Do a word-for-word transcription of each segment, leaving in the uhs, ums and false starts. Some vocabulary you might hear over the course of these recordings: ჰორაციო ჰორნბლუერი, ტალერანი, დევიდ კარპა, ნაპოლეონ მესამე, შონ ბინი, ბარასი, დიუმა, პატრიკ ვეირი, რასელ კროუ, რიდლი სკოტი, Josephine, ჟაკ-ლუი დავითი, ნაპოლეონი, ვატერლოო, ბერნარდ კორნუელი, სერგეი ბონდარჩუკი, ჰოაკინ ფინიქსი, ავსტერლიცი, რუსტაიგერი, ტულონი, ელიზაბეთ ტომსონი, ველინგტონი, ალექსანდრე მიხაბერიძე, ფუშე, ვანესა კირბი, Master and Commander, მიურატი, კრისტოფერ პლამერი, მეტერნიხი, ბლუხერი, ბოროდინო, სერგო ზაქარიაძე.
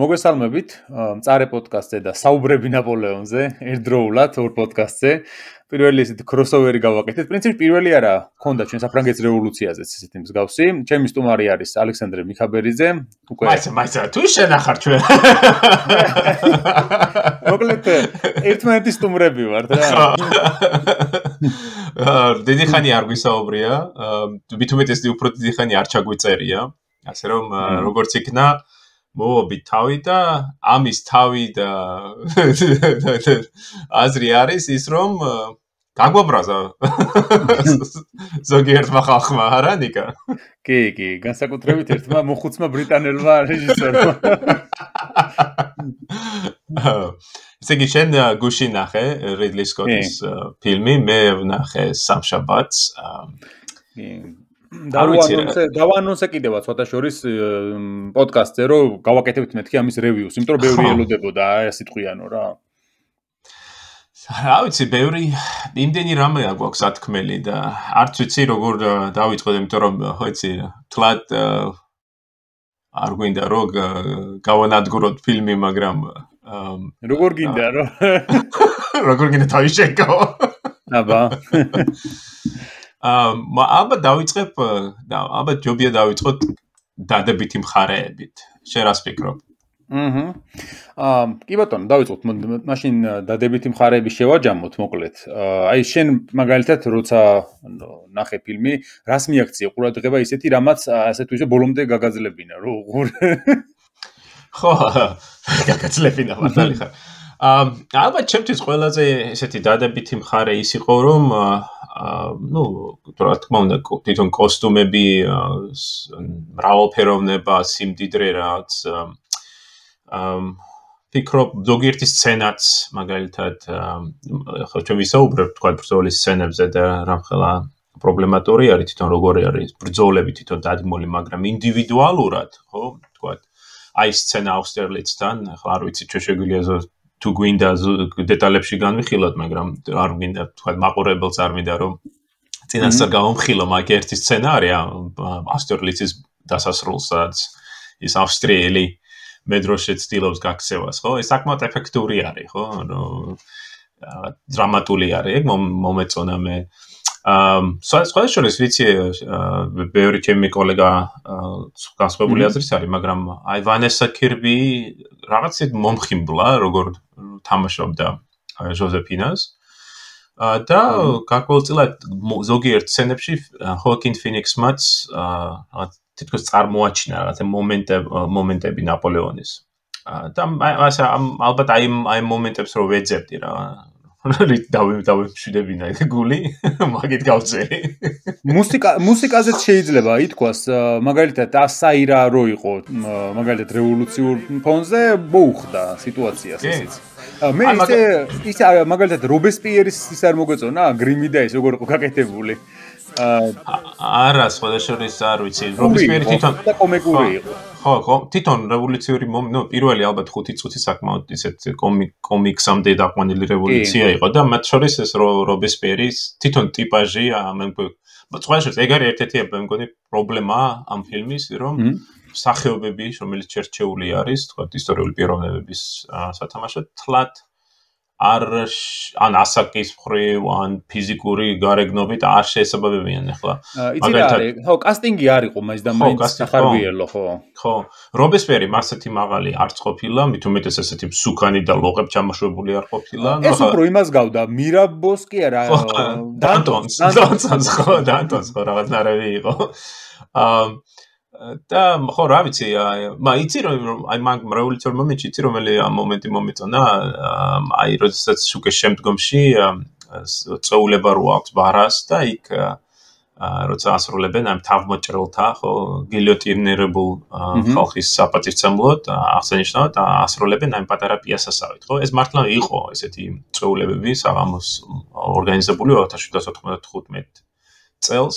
მოგესალმებით, მწარე პოდკასტზე და საუბრები ნაპოლეონზე, ერთდროულად ორ პოდკასტზე. Პირველი ესეთი კროსოვერი გავაკეთეთ. პრინციპში პირველი არა, გქონდა ჩვენ საფრანგეთის რევოლუციაზეც ესეთი მსგავსი. ჩემი სტუმარი არის ალექსანდრე მიხაბერიძე. უკვე მაიცა, მაიცა, თუ შენახარ ჩვენ. მოკლედ, ერთმანეთის სტუმრები ვართ რა. დიდი ხანი არ გვისაუბრია. მithumet ეს უფრო დიდი ხანი არ ჩაგვიწერია. ასე რომ, როგორც იქნა მოობით თავი და ამის თავი და აზრი არის ის რომ გაგვაბრაზა ზოგიერთმა ხალხმა არა ნიკა კი კი განსაკუთრებით ერთმა მოხუცმა ბრიტანელმა რეჟისორმა ესე იგი შენ გუშინ ნახე რიდლი სკოტის ფილმი მე ვნახე სამშაბათს დავანონსე კიდევაც სხვადასხვა პოდკასტზე რომ გავაკეთებთ მეთქი ამის რევიუს, იმიტომ რომ ბევრი ელოდებოდა აი სიტყვიანო რა. რა ვიცი, ბევრი იმდენი რამე გვაქვს ათქმელი და არც ვიცი როგორ დავიწყოთ, იმიტომ რომ ხოიცი თლად არ გვინდა რომ გავანადგუროთ ფილმი, მაგრამ როგორ გინდა რა? Როგორ გინდა თავი შეკავო? აბა ამ აბა დავიწყებ და აბა ჯობია დავიწყოთ დადებითი მხარეებით. შენ რა ფიქრობ? აჰა. აა კი ბატონო, დავიწყოთ მაშინ დადებითი მხარეები შევაჯამოთ მოკლედ. აი შენ მაგალითად როცა ნახე ფილმი, რას მიაქცია ყურადღება ისეთი რამაც ასე თუ ისე ბოლომდე გაგაძლებინა, რომ უღურ. ხო, გაგაძლებინა მართალი ხარ. აა ალბათ ჩემთვის ყველაზე ესეთი დადებითი მხარე ის იყო რომ ну, რა თქმა უნდა, თვითონ კოსტუმები, მრავალფეროვნება, სიმდიდრე რაც ფიქრობ ზოგიერთი სცენაც, მაგალითად, ხო ჩვენ ვისაუბრებთ თქვა ბრძოლის სცენებზე და რამხელა პრობლემატური არის თვითონ როგორი არის ბრძოლები თვითონ დადგმული, მაგრამ ინდივიდუალურად, ხო, თქვა აი სცენა აუსტერლიცთან, ახლა არ ვიცი ჩვენ შეგვიძლია თუ გვინდა დეტალებში განვიხილოთ, მაგრამ არ გვინდა თქვა მაყურებელს არ მინდა რომ წინასწარ გავამხილო მაგ ერთი სცენარი ასტერლიცის დასასრულსაც ის ავსტრიელი მედროშე ცდილობს გაქცევას, ხო? ეს საკმაოდ ეფექტური არის, ხო? ანუ დრამატული არის, მომეწონა. სხვადასხვა შორის ვიცი ბევრი ჩემი კოლეგა განსხვავებული აზრის არის, მაგრამ აი ვანესა კირბი რაღაცით მომხიბლა, როგორ თამაშობდა ჟოზეფინას და გარკვეულწილად ზოგიერთ სცენებში ჰოაკინ ფინიქსმაც თითქოს წარმოაჩინა რაღაცა მომენტები მომენტები ნაპოლეონის და ასე ალბათ აი აი მომენტებს რო ვეძებდი რა რით დავიმშვიდებინა გული, მაგით გავწერი. მუსიკა მუსიკაზეც შეიძლება ითქვას, მაგალითად ასაირა რო იყო, მაგალითად რევოლუციურ ფონზე მოუხდა სიტუაციას ესეც. მე ისე ისე მაგალითად რობესპიერის ის არ მოგეწონა, გრიმი და ის როგორ იყო გაკეთებული. არა, სხვადასხვა არ ვიცი, რობესპიერი თვითონ და კომიკური იყო. ხო, თვითონ რევოლუციური ნუ პირველი ალბათ ხუთი წუთი საკმაოდ ისეთ კომიქსამდე დაყვანილი რევოლუცია იყო და მათ შორის ეს რობესპიერის თვითონ ტიპაჟი ამ მოწყალშეს ეგ არის ერთ-ერთი მგონი პრობლემა ამ ფილმის რომ სახეობები რომელიც შერჩეული არის თქვა ისტორიული პიროვნებების სათამაშოდ თლად არ ან ასაკის მხრივ ან ფიზიკური გარეგნობით არ შეესაბამებიან ახლა. მაგალითად, ხო, კასტინგი არ იყო მას და მეც ახარვიელო, ხო. ხო, რობესპიერი მასეთი მაღალი არ ყოფილა, მით უმეტეს ესეთი მსუქანი და ლოყებ ჩამოშვებული არ ყოფილა. ეს უფრო იმას გავდა, მირაბოს კი არა, დანტონს, დანტონს ხო, დანტონს ხო რაღაცნაირი იყო. აა და ხო რა ვიცი მაგრამ იცი რომ აი მაგ რევოლუციური მომენტში იცი რომელი ამ მომენტი მომეწონა აი როდესაც უკვე შემდგომში წოულება რო აქვს ბარას და იქ როცა ასრულებენ ამ თავმოჭრილთა ხო გილიოტინირებულ ხალხის საპატივცემლოდ აღსანიშნავად ასრულებენ ამ პატარა პიასასავით ხო ეს მართლა იყო ესეთი წოულებები საღამოს ორგანიზებული ოთხ-ათას ათოთხმოცდათხუთმეტ წელს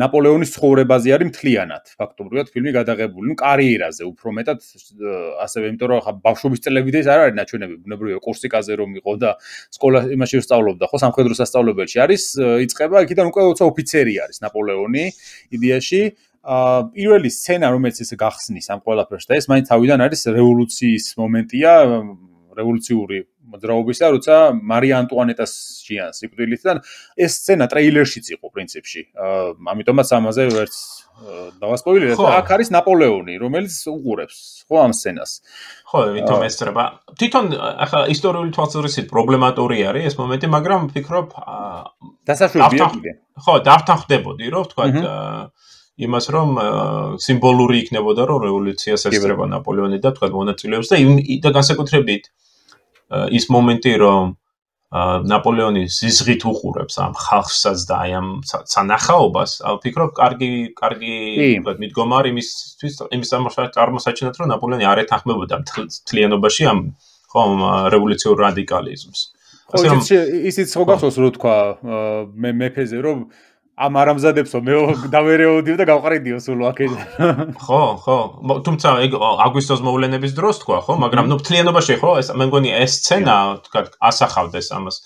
ნაპოლეონის ცხოვრებაზე არის მთლიანად ფაქტობრივად ფილმი გადაღებული, ну კარიერაზე უფრო მეტად ასევე, იმიტომ რომ ხა ბავშვობის წლები და ეს არ არის ნაჩვენები, ბუნებრივია კურსიკაზე რომ იყო და სკოლა იმაში სწავლობდა, ხო სამხედრო სასწავლებელში არის, იწყება იქიდან უკვე ოცა ოფიცერი არის ნაპოლეონი იდეაში. Პირველი სცენა რომელიც ეს გახსნის ამ ყველაფერს და ეს მაინც თავიდან არის რევოლუციის მომენტია, რევოლუციური მოძრაობისა, როცა მარი ანტუანეტას შიანს სიკვდილიდან ეს სცენა ტრეილერშიც იყო პრინციპში. ამიტომაც ამაზე ვერც დავასპოილერებ. აქ არის ნაპოლეონი, რომელიც უყურებს ხო ამ სცენას. ხო, ვითომ ეს რა თვითონ ახლა ისტორიული თვალსაზრისით პრობლემატური არის ეს მომენტი, მაგრამ ვფიქრობ დასაშვებია კიდე. ხო, დავთანხმდებოდი რომ თქვა იმას რომ სიმბოლური იქნებოდა რომ რევოლუციას ესწრება ნაპოლეონი და თქვა მონაწილეობს და და განსაკუთრებით ის მომენტი რომ ნაპოლეონი ზიზღით უყურებს ამ ხალხსაც და ამ სანახაობას ვფიქრობ კარგი კარგი თქვა მიდგომარი იმისთვის იმის აღმოსაჩენად რომ ნაპოლეონი არ ეთანხმებოდა მთლიანობაში ამ ხო რევოლუციურ რადიკალიზმს ხო ისიც ხო გახსოვს რომ თქვა მე მეფეზე რომ ამ არამზადებსო მე დავერეოდიო და გავყრიდიო სულ აქედან. ხო, ხო. თუმცა აგვისტოს მოვლენების დროს თქვა, ხო, მაგრამ ნუ მთლიანობაში ხო ეს მე მგონი ეს სცენა თქვა ასახავდეს ამას.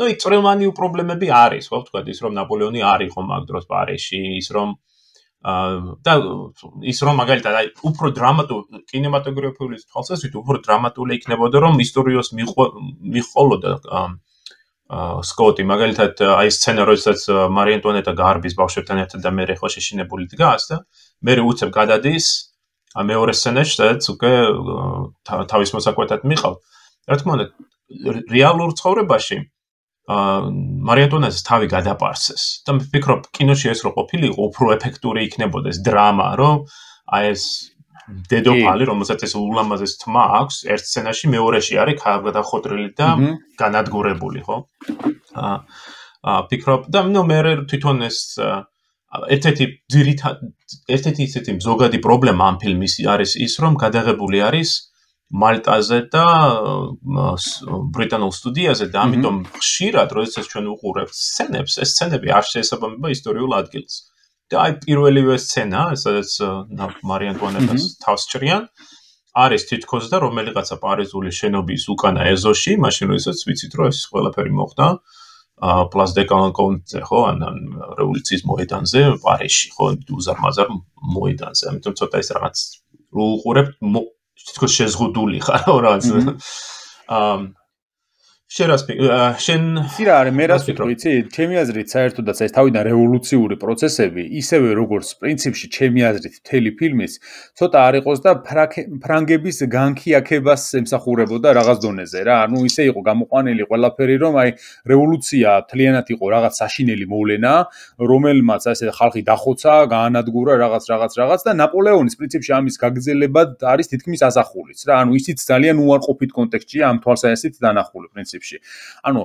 ნუ იქ წრილმანი უპრობლემები არის, ხო, თქვა ის რომ ნაპოლეონი არ იყო მაგ დროს პარიზში, ის რომ და ის რომ მაგალითად აი უფრო დრამატული კინემატოგრაფიული თვალსაზრისით უფრო დრამატული იქნებოდა რომ ისტორიოს მიყოლოდა სკოტი მაგალითად აი სცენა როდესაც მარი ანტუანეტა გარბის ბავშვებთან ერთად და მერე ხო შეშინებული დგას და მერე უცებ გადადის მეორე სცენაში სადაც უკვე თავის მოსაკვეთად მიყავთ. რა თქმა უნდა რეალურ ცხოვრებაში მარი ანტუანეტას თავი გადაპარსეს და ვფიქრობ კინოში ეს რო ყოფილიყო უფრო ეფექტური იქნებოდა ეს დრამა რომ აი ეს დედოფალი რომელსაც ეს ულამაზეს თმა აქვს ერთ სცენაში მეორეში არის გადახოტრილი და განადგურებული ხო აა ფიქრობ და ნუ მე თვითონ ეს ერთ-ერთი ძირითადი ერთ-ერთი ისეთი ზოგადი პრობლემა ამ ფილმის არის ის რომ გადაღებული არის მალტაზე და ბრიტანულ სტუდიაზე და ამიტომ ხშირად როდესაც ჩვენ უყურებთ სცენებს ეს სცენები არ შეესაბამება ისტორიულ ადგილს და აი პირველივე სცენა, სადაც მარი ანტუანეტას თავს ჭრიან, არის თითქოს და რომელიღაცა პარიზული შენობის უკანა ეზოში, მაშინ როდესაც ვიცით რომ ეს ყველაფერი მოხდა პლას დე კანკონზე, ხო, ან რევოლუციის მოედანზე პარიზში, ხო, უზარმაზარ მოედანზე. ამიტომ ცოტა ის რაღაც რო უყურებთ, თითქოს შეზღუდული ხარ რაღაც. აა შენ რას შენ რა არის მე რას ვიტყვი იცი ჩემი აზრით საერთოდაც ეს თავიდან რევოლუციური პროცესები ისევე როგორც პრინციპში ჩემი აზრით მთელი ფილმის ცოტა არ იყოს და ფრანგების განქიაქებას ემსახურებოდა რაღაც დონეზე რა ანუ ისე იყო გამოყვანილი ყველაფერი რომ აი რევოლუცია მთლიანად იყო რაღაც საშინელი მოვლენა რომელმაც ასე ხალხი დახოცა გაანადგურა რაღაც რაღაც რაღაც და ნაპოლეონის პრინციპში ამის გაგრძელებად არის თითქმის ასახულიც რა ანუ ისიც ძალიან უარყოფით კონტექსტშია ამ თვალსაზრისით დანახული პრინციპში ანუ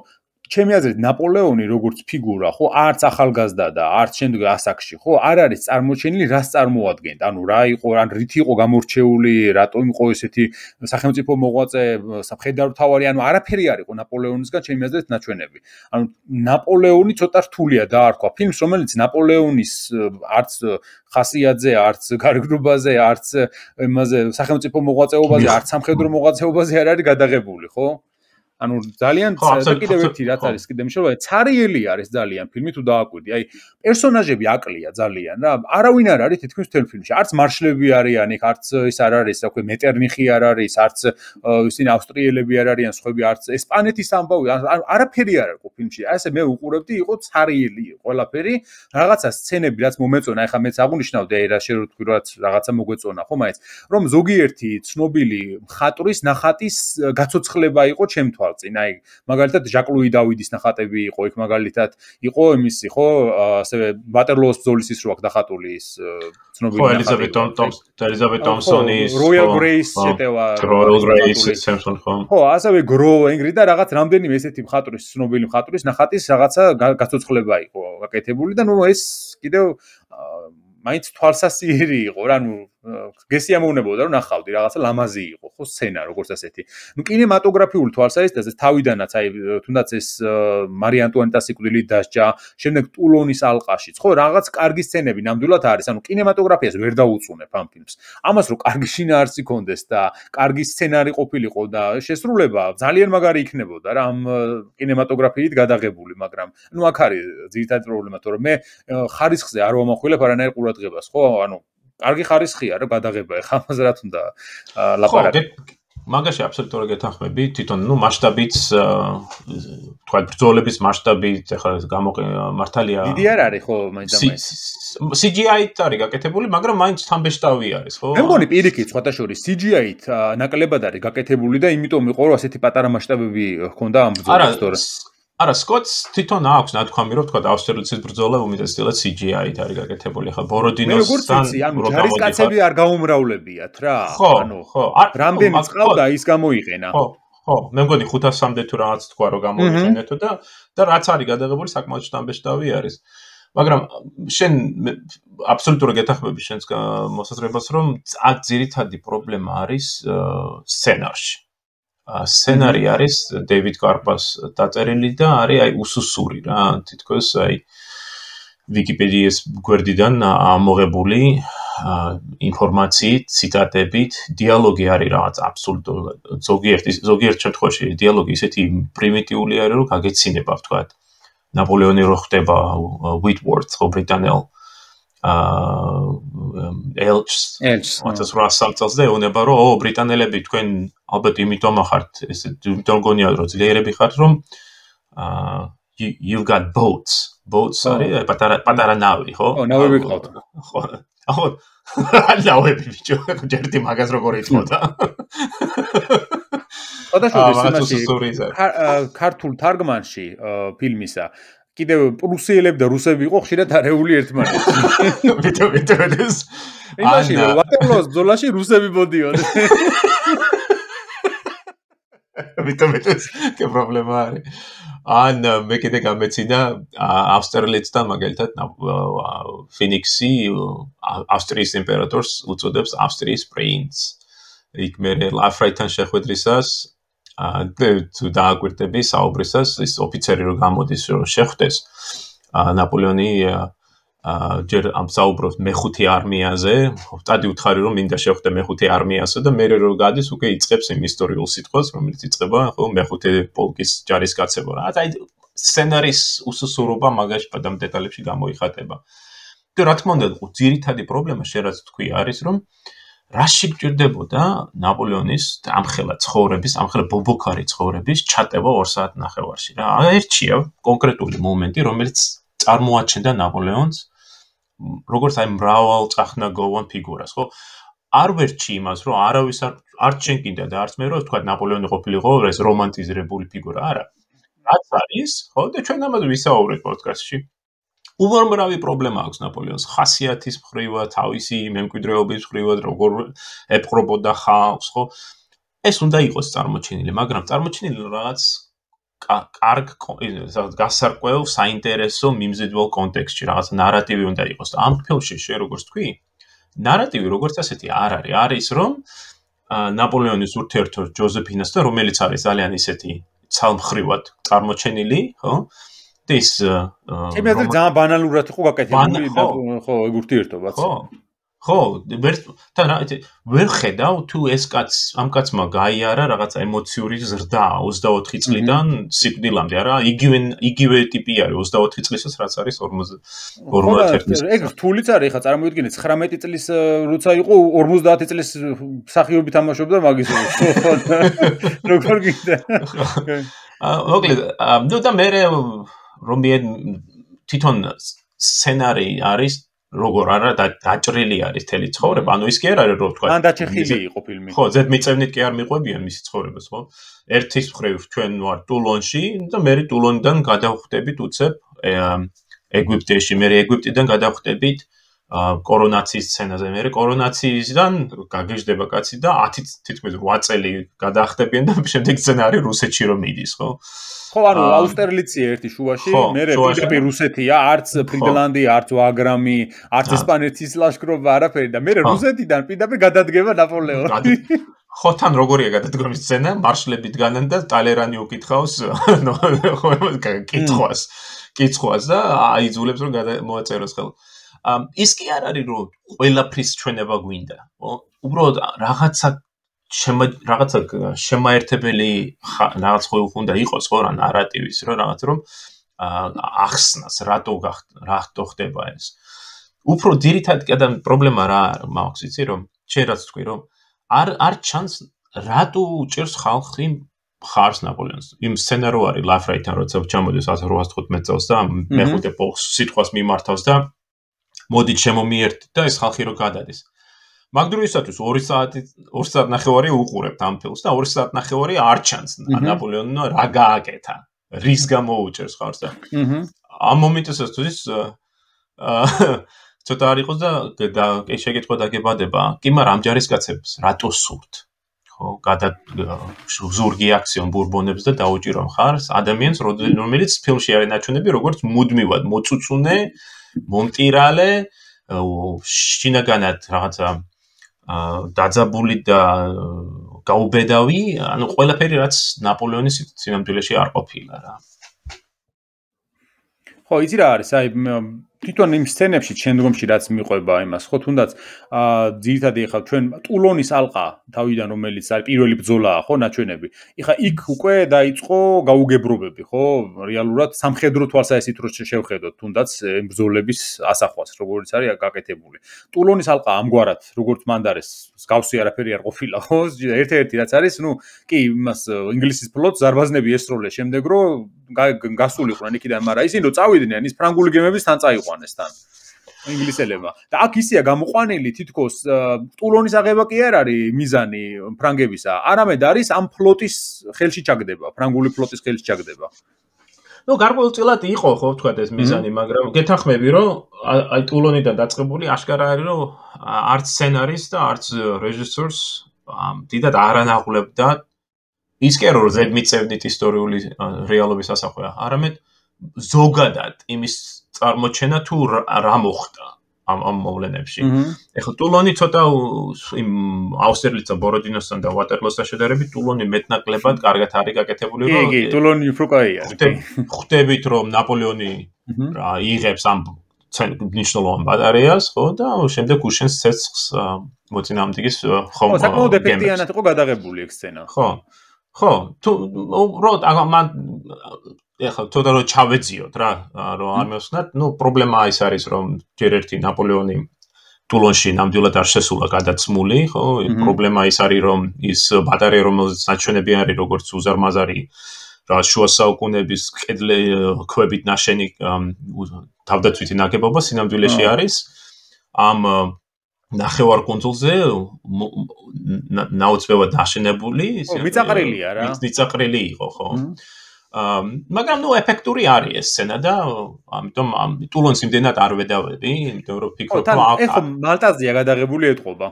ჩემი აზრით ნაპოლეონი როგორც ფიგურა ხო არც ახალგაზრდა და არც შემდეგ ასაკში ხო არ არის წარმოჩენილი რას წარმოადგენდა ანუ რა იყო ან რით იყო გამორჩეული რატომ იყო ესეთი სახელმწიფო მოღვაწე სამხედარმთავარი ანუ არაფერი არ იყო ნაპოლეონისგან ჩემი აზრით ნაჩვენები ანუ ნაპოლეონი ცოტა რთულია დაარქვა ფილმს რომელიც ნაპოლეონის არც ხასიათზე არც გარეგნობაზე არც იმაზე სახელმწიფო მოღვაწეობაზე არც სამხედრო მოღვაწეობაზე არ არის გადაღებული ხო ანუ ძალიან კიდევ ერთი რაც არის კიდევ შეიძლება ცარიელი არის ძალიან ფილმი თუ დააკვირდი აი პერსონაჟები აკლია ძალიან რა არავინ არ არის თითქმის მთელ ფილმში არც მარშლები არიან იქ არც ის არ არის რა ქვია მეტერნიხი არ არის არც ისინი ავსტრიელები არ არიან სხვები არც ესპანეთის ამბავი არაფერი არ არის ფილმში აი ესე მე უყურებდი იყო ცარიელი ყველაფერი რაღაცა სცენები რაც მომეწონა ეხა მეც აღნიშნავდი აი რა შეერტყვი რაც რაღაცა მოგვეწონა ხო მაინც რომ ზოგიერთი ცნობილი მხატვრის ნახატის გაცოცხლება იყო ჩემ თვალ წინაი მაგალითად ჟაკ-ლუი დავითის ნახატები იყო იქ მაგალითად იყო იმისი ხო ასევე ვატერლოოს ბრძოლის ის რო აქ დახატული ის ცნობილი ხო ელიზაბეთ ტომსონის როიალ გრეის შეტევა როიალ გრეის თემსონ ხო ხო ასევე გრო ენგრი და რაღაც რამდენიმე ესეთი მხატვრის ცნობილი მხატვრის ნახატის რაღაცა გაცოცხლება იყო გაკეთებული და ნუ ეს კიდევ მაინც თვალსასიერი იყო რა ნუ გესიამოვნებოდა რომ ნახავდი რაღაცა ლამაზი იყო ხო სცენა როგორც ასეთი ნუ კინემატოგრაფიულ თვალსაზრისით თავიდანაც აი თუნდაც ეს მარი ანტუანეტას სიკვდილი დასჯა შემდეგ ტულონის ალყაშიც ხო რაღაც კარგი სცენები ნამდვილად არის ანუ კინემატოგრაფიას ვერ დაუწუნებ ამ ფილმს ამას რომ კარგი შინაარსი კონდეს და კარგი სცენარი ყოფილიყო და შესრულება ძალიან მაგარი იქნებოდა რა ამ კინემატოგრაფიით გადაღებული მაგრამ ნუ აქ არის ძირითადი პრობლემა თორემ მე ხარისხზე არ ვამახვილებ არანაირ ყურადღებას ხო ანუ კარგი ხარისხია რა გადაღება ხა ამას რა თუნდა ლაპარაკი მაგაში აბსოლუტურად გეთანხმები თვითონ ნუ მასშტაბიც თქვა ბრძოლების მასშტაბით ხა გამართალია დიდი არ არის ხო მაინც და მაინც CGI-ით არის გაკეთებული მაგრამ მაინც თამბეშტავი არის ხო მე მგონი პირიქით სხვათაშორის CGI-ით ნაკლებად არის გაკეთებული და იმიტომ იყო რომ ასეთი პატარა მასშტაბები ჰქონდა ამ ბრძოლას სწორედ არა სკოტს თვითონ აქვს ნათქვამი რომ თქვა აუსტერლიცის ბრძოლა უმეტესწილად CGI-ით არის გაკეთებული ხა ბოროდინოსთან ანუ ჯარისკაცები არ გაუმრავლებიათ რა ანუ ხო რამდენი წყავდა ის გამოიყენა ხო ხო მე მგონი ხუთასამდე თუ რაღაც თქვა რომ გამოიყენეთო და და რაც არის გადაღებული საკმაოდ შტამბეშტავი არის მაგრამ შენ აბსოლუტურად გეთანხმები შენს მოსაზრებას რომ ძირითადი პრობლემა არის სცენარში სცენარი არის დევიდ კარპას დაწერილი და არის აი უსუსური რა თითქოს აი ვიკიპედიის გვერდიდან ამოღებული ინფორმაციით ციტატებით დიალოგი არის რაღაც აბსოლუტურად ზოგიერთი ზოგიერთ შემთხვევაში დიალოგი ისეთი პრიმიტიული არის რომ გაგეცინება ვთქვა ნაპოლეონი რო ხდება უიტვორდს ხო ბრიტანელ აა ელჩს ოცას რასალ წელს და ეუნება რომ ო ბრიტანელები თქვენ ალბათ იმიტომ ახართ ეს იმიტომ გონია რომ ძლიერები ხართ რომ აა you got boats boats არის პატარა პატარა ნავი ხო ო ნავები გყავთ ხო ახო ნავები ბიჭო ჯერტი მაგას როგორ ითმოდა ოდაშოდეს იმაში ქართულ თარგმანში ფილმისა კიდევ პრუსიელები და რუსები იყო ხშირად არეული ერთმანეთს. ვიტო ვიტო ეს. იმაში ვატერლოოს ბრძოლაში რუსები მოდიოდნენ. ვიტო ვიტო ეს პრობლემა არის. ან მე კიდე გამეცინა ავსტერლიცთან მაგალითად ფინიქსი ავსტრიის იმპერატორს უწოდებს ავსტრიის პრინც. იქ მე ლაფრაიდან შეხვედრისას თუ დააკვირდები საუბრისას ის ოფიცერი რომ გამოდის რომ შეხვდეს ნაპოლეონი ჯერ ამ საუბრობს მეხუთე არმიაზე ვტადი უთხარი რომ მინდა შეხვდე მეხუთე არმიასა და მე რო გადის უკვე იწებს იმ ისტორიულ სიტყვას რომელიც იწება ხო მეხუთე პოლკის ჯარისკაცებო რა აი სცენარის უსუსურობა მაგაში და დეტალებში გამოიხატება და რა თქმა უნდა ძირითადი პრობლემა შეიძლება თქვი არის რომ რაში გჭირდებოდა ნაპოლეონის ამხელა ცხოვრების, ამხელა ბობოქარი ცხოვრების ჩატევა ორ საათ ნახევარში რა. ერთია კონკრეტული მომენტი, რომელიც წარმოაჩენდა ნაპოლეონს როგორც აი მრავალწახნაგოვან ფიგურას, ხო? არ ვერჩი იმას, რომ არავის არ ჩენკინდა და არც მე რომ თქვა ნაპოლეონი ყოფილიყო ეს რომანტიზირებული ფიგურა, არა. რაც არის, ხო? და ჩვენ ამაზე ვისაუბრეთ პოდკასტში. უამრავი პრობლემა აქვს ნაპოლეონს ხასიათის მხრივ, თავისი მემკვიდრეობის მხრივ, როგორ ეპყრობოდა ხალხს, ხო? ეს უნდა იყოს წარმოჩენილი, მაგრამ წარმოჩენილი რაღაც კარგ გასარკვევ, საინტერესო, მიმზიდველ კონტექსტში, რაღაც ნარატივი უნდა იყოს. ამ ფილმში შე როგორც თქვი, ნარატივი როგორც ასეთი არ არის, არის რომ ნაპოლეონის ურთიერთობა ჯოზეფინასთან, რომელიც არის ძალიან ისეთი ცალმხრივად წარმოჩენილი, ხო? ეს თემაზე ძალიან ბანალურად იყო გაკეთებული ხო ეგ ურთიერთობაც ხო ხო თან ვერ ხედავ თუ ეს კაც ამ კაცმა გაიარა რაღაც ემოციური ზრდა ოცდაოთხი წლიდან სიკვდილამდე არა იგივე იგივე ტიპი არის ოცდაოთხი წლისაც რაც არის ორმოცი ორმოცი ერთი ეგ რთულიც არის ხა წარმოიდგინე ცხრამეტი წლის როცა იყო ორმოცდაათი წლის მსახიობი თამაშობდა მაგის ხო როგორ გინდა მოკლედ ნუ და მე რომ თვითონ სცენარი არის როგორ არა დაჭრილი არის თელი ცხოვრება ანუ ის კი არ არის რომ თქვა ან დაჭრილი იყო ფილმი ხო ზედმიწევნით კი არ მიყვებიან მისი ცხოვრებას ხო ერთის მხრივ ჩვენ ვარ ტულონში და მე ტულონიდან გადავხვდებით უცებ ეგვიპტეში მე ეგვიპტიდან გადავხვდებით კორონაციის სცენაზე მე კორონაციიდან გაგეждდება კაცი და ათიდან თითქმის ორი წელი გადაახდებიან და შემდეგ სცენარი რუსეთში რომ მიდის ხო ხო ანუ აუსტერლიცი ერთი შუაში მე პირდაპირ რუსეთია არც ფრიდლანდი არც ვაგრამი არც ესპანეთის ლაშქრობა არაფერი და მე რუსეთიდან პირდაპირ გადადგება ნაპოლეონი ხო თან როგორია გადადგომის სცენა მარშლები დგანან და ტალერანი უკითხავს კითხვას კითხვას და აიძულებს რომ გადმოაწეროს ხელ ამ ის კი არ არის რომ ყველაფრის ჩვენება გვინდა. Უბრალოდ რაღაცა რაღაცა შემაერთებელი რაღაც უნდა იყოს ხო რა ნარატივის რომ რაღაც რომ ახსნას რატო რატო ხდება ეს. Უფრო ძირითადად კი ამ პრობლემა რა მაქვს იცი რომ შენ რაც თქვი რომ არ არ ჩანს რატო უჭერს ხალხი ხარს ნაპოლეონს. Იმ სცენა რო არის ლაფრაიდან როცა ჩამოდის ათას ოთხს თხუთმეტ წელს და მეხუთე პოხს სიტყვას მიმართავს და მოდით შემომიერთ და ეს ხალხი რო გადადის. მაგდროისათვის ორი საათი ორი საათი ნახევარი უყურებთ ამ ფილმს და ორი საათი ნახევარი არ ჩანს ნაპოლეონმა რა გააკეთა, რის გამოუჭერს ხარს და. Ამ მომენტისათვის აა ცოტა არ იყოს და შეკითხვა დაგებადება. კი მაგრამ ამჯარის კაცებს რატო სურთ? ხო, გადა ზურგი აქციონ ბურბონებს და დაუჭირონ ხარს ადამიანს, რომელიც ფილმში არის ნაჩვენები, როგორც მუდმივად მოწუწუნე მომტირალე შინაგანად რაღაცა დაძაბული და გაუბედავი, ანუ ყველაფერი რაც ნაპოლეონის სინამდვილეში არ ყოფილა რა. ხო, იცი რა არის, აი თვითონ იმ სცენებში, შემდგომში რაც მიყვება იმას, ხო თუნდაც ძირითადად ეხა ჩვენ ტულონის ალყა თავიდან რომელიც არის პირველი ბრძოლაა, ხო ნაჩვენები. ეხა იქ უკვე დაიწყო გაუგებრობები, ხო? რეალურად სამხედრო თვალსაზრისით რო შევხედოთ, თუნდაც იმ ბრძოლების ასახვას, როგორც არის გაკეთებული. ტულონის ალყა ამგვარად, როგორც მანდარეს, მსგავსი არაფერი არ ყოფილა, ხო? ერთ-ერთი რაც არის, ну, კი იმას ინგლისის ფლოტს ზარბაზნები ესროლეს, შემდეგ რო გასულიყვნენ იქიდან, მაგრამ ისინი რო წავიდნენ, ის ფრანგული გემებისთან წაიყვნენ. Honestly, ინგლისელებმა. და აქ ისეა გამოყვანილი თითქოს ტულონის აღება კი არ არის მიზანი ფრანგებისა, არამედ არის ამ ფლოტის ხელში ჩაგდება, ფრანგული ფლოტის ხელში ჩაგდება. Ну, გარკვეულწილად იყო ხო თქვა ეს მიზანი, მაგრამ გეთახმები რომ აი ტულონიდან დაწყებული აშკარა არის რომ არც სცენარისტს და არც რეჟისორს დიდად არანაღლებდა ის კი რომ ზედ მიწევნით ისტორიული რეალობის ასახვეა, არამედ ზოგადად იმის წარმოჩენა თუ რა მოხდა ამ ამ მოვლენებში. ეხლა ტულონი ცოტა იმ აუსტერლიცთან, ბოროდინოსთან და ვატერლოოსთან შედარებით ტულონი მეტნაკლებად კარგად არის გაკეთებული, რომ კი, კი, ტულონი უფრო კაია. ხვდებით რომ ნაპოლეონი რა იღებს ამ ნიშნულოვან ბატარეას, ხო და შემდეგ უშენს ცეცხლს მოწინააღმდეგის ხომ საკმაოდ ეფექტიანად იყო გადაღებული ეს სცენა. ხო. ხო, თუ რო მან ეხლა თორე რომ ჩავეძიოთ რა, რომ არ მევსნათ, ну პრობლემა ის არის რომ ჯერ ერთი ნაპოლეონი ტულონში ნამდვილად არ შესულა გადაცმული, ხო? პრობლემა ის არის რომ ის ბატარეა რომელიც ნაჩვენები არის როგორც უზარმაზარი რა შუა საუკუნეების კედლე ქვებით ნაშენი თავდაცვითი ნაგებობა სინამდვილეში არის ამ ნახევარკუნძულზე ნაუცბევად ნაშენებული, მიწაყრილია რა. მიწაყრილი იყო, ხო? მაგრამ ნუ ეფექტური არის ეს სცენა და ამიტომ ტულონს იმდენად არ ვედავები, იმიტომ რომ ფიქრობ რა აქ ეხა მალტაზია გადაღებული ეთყობა.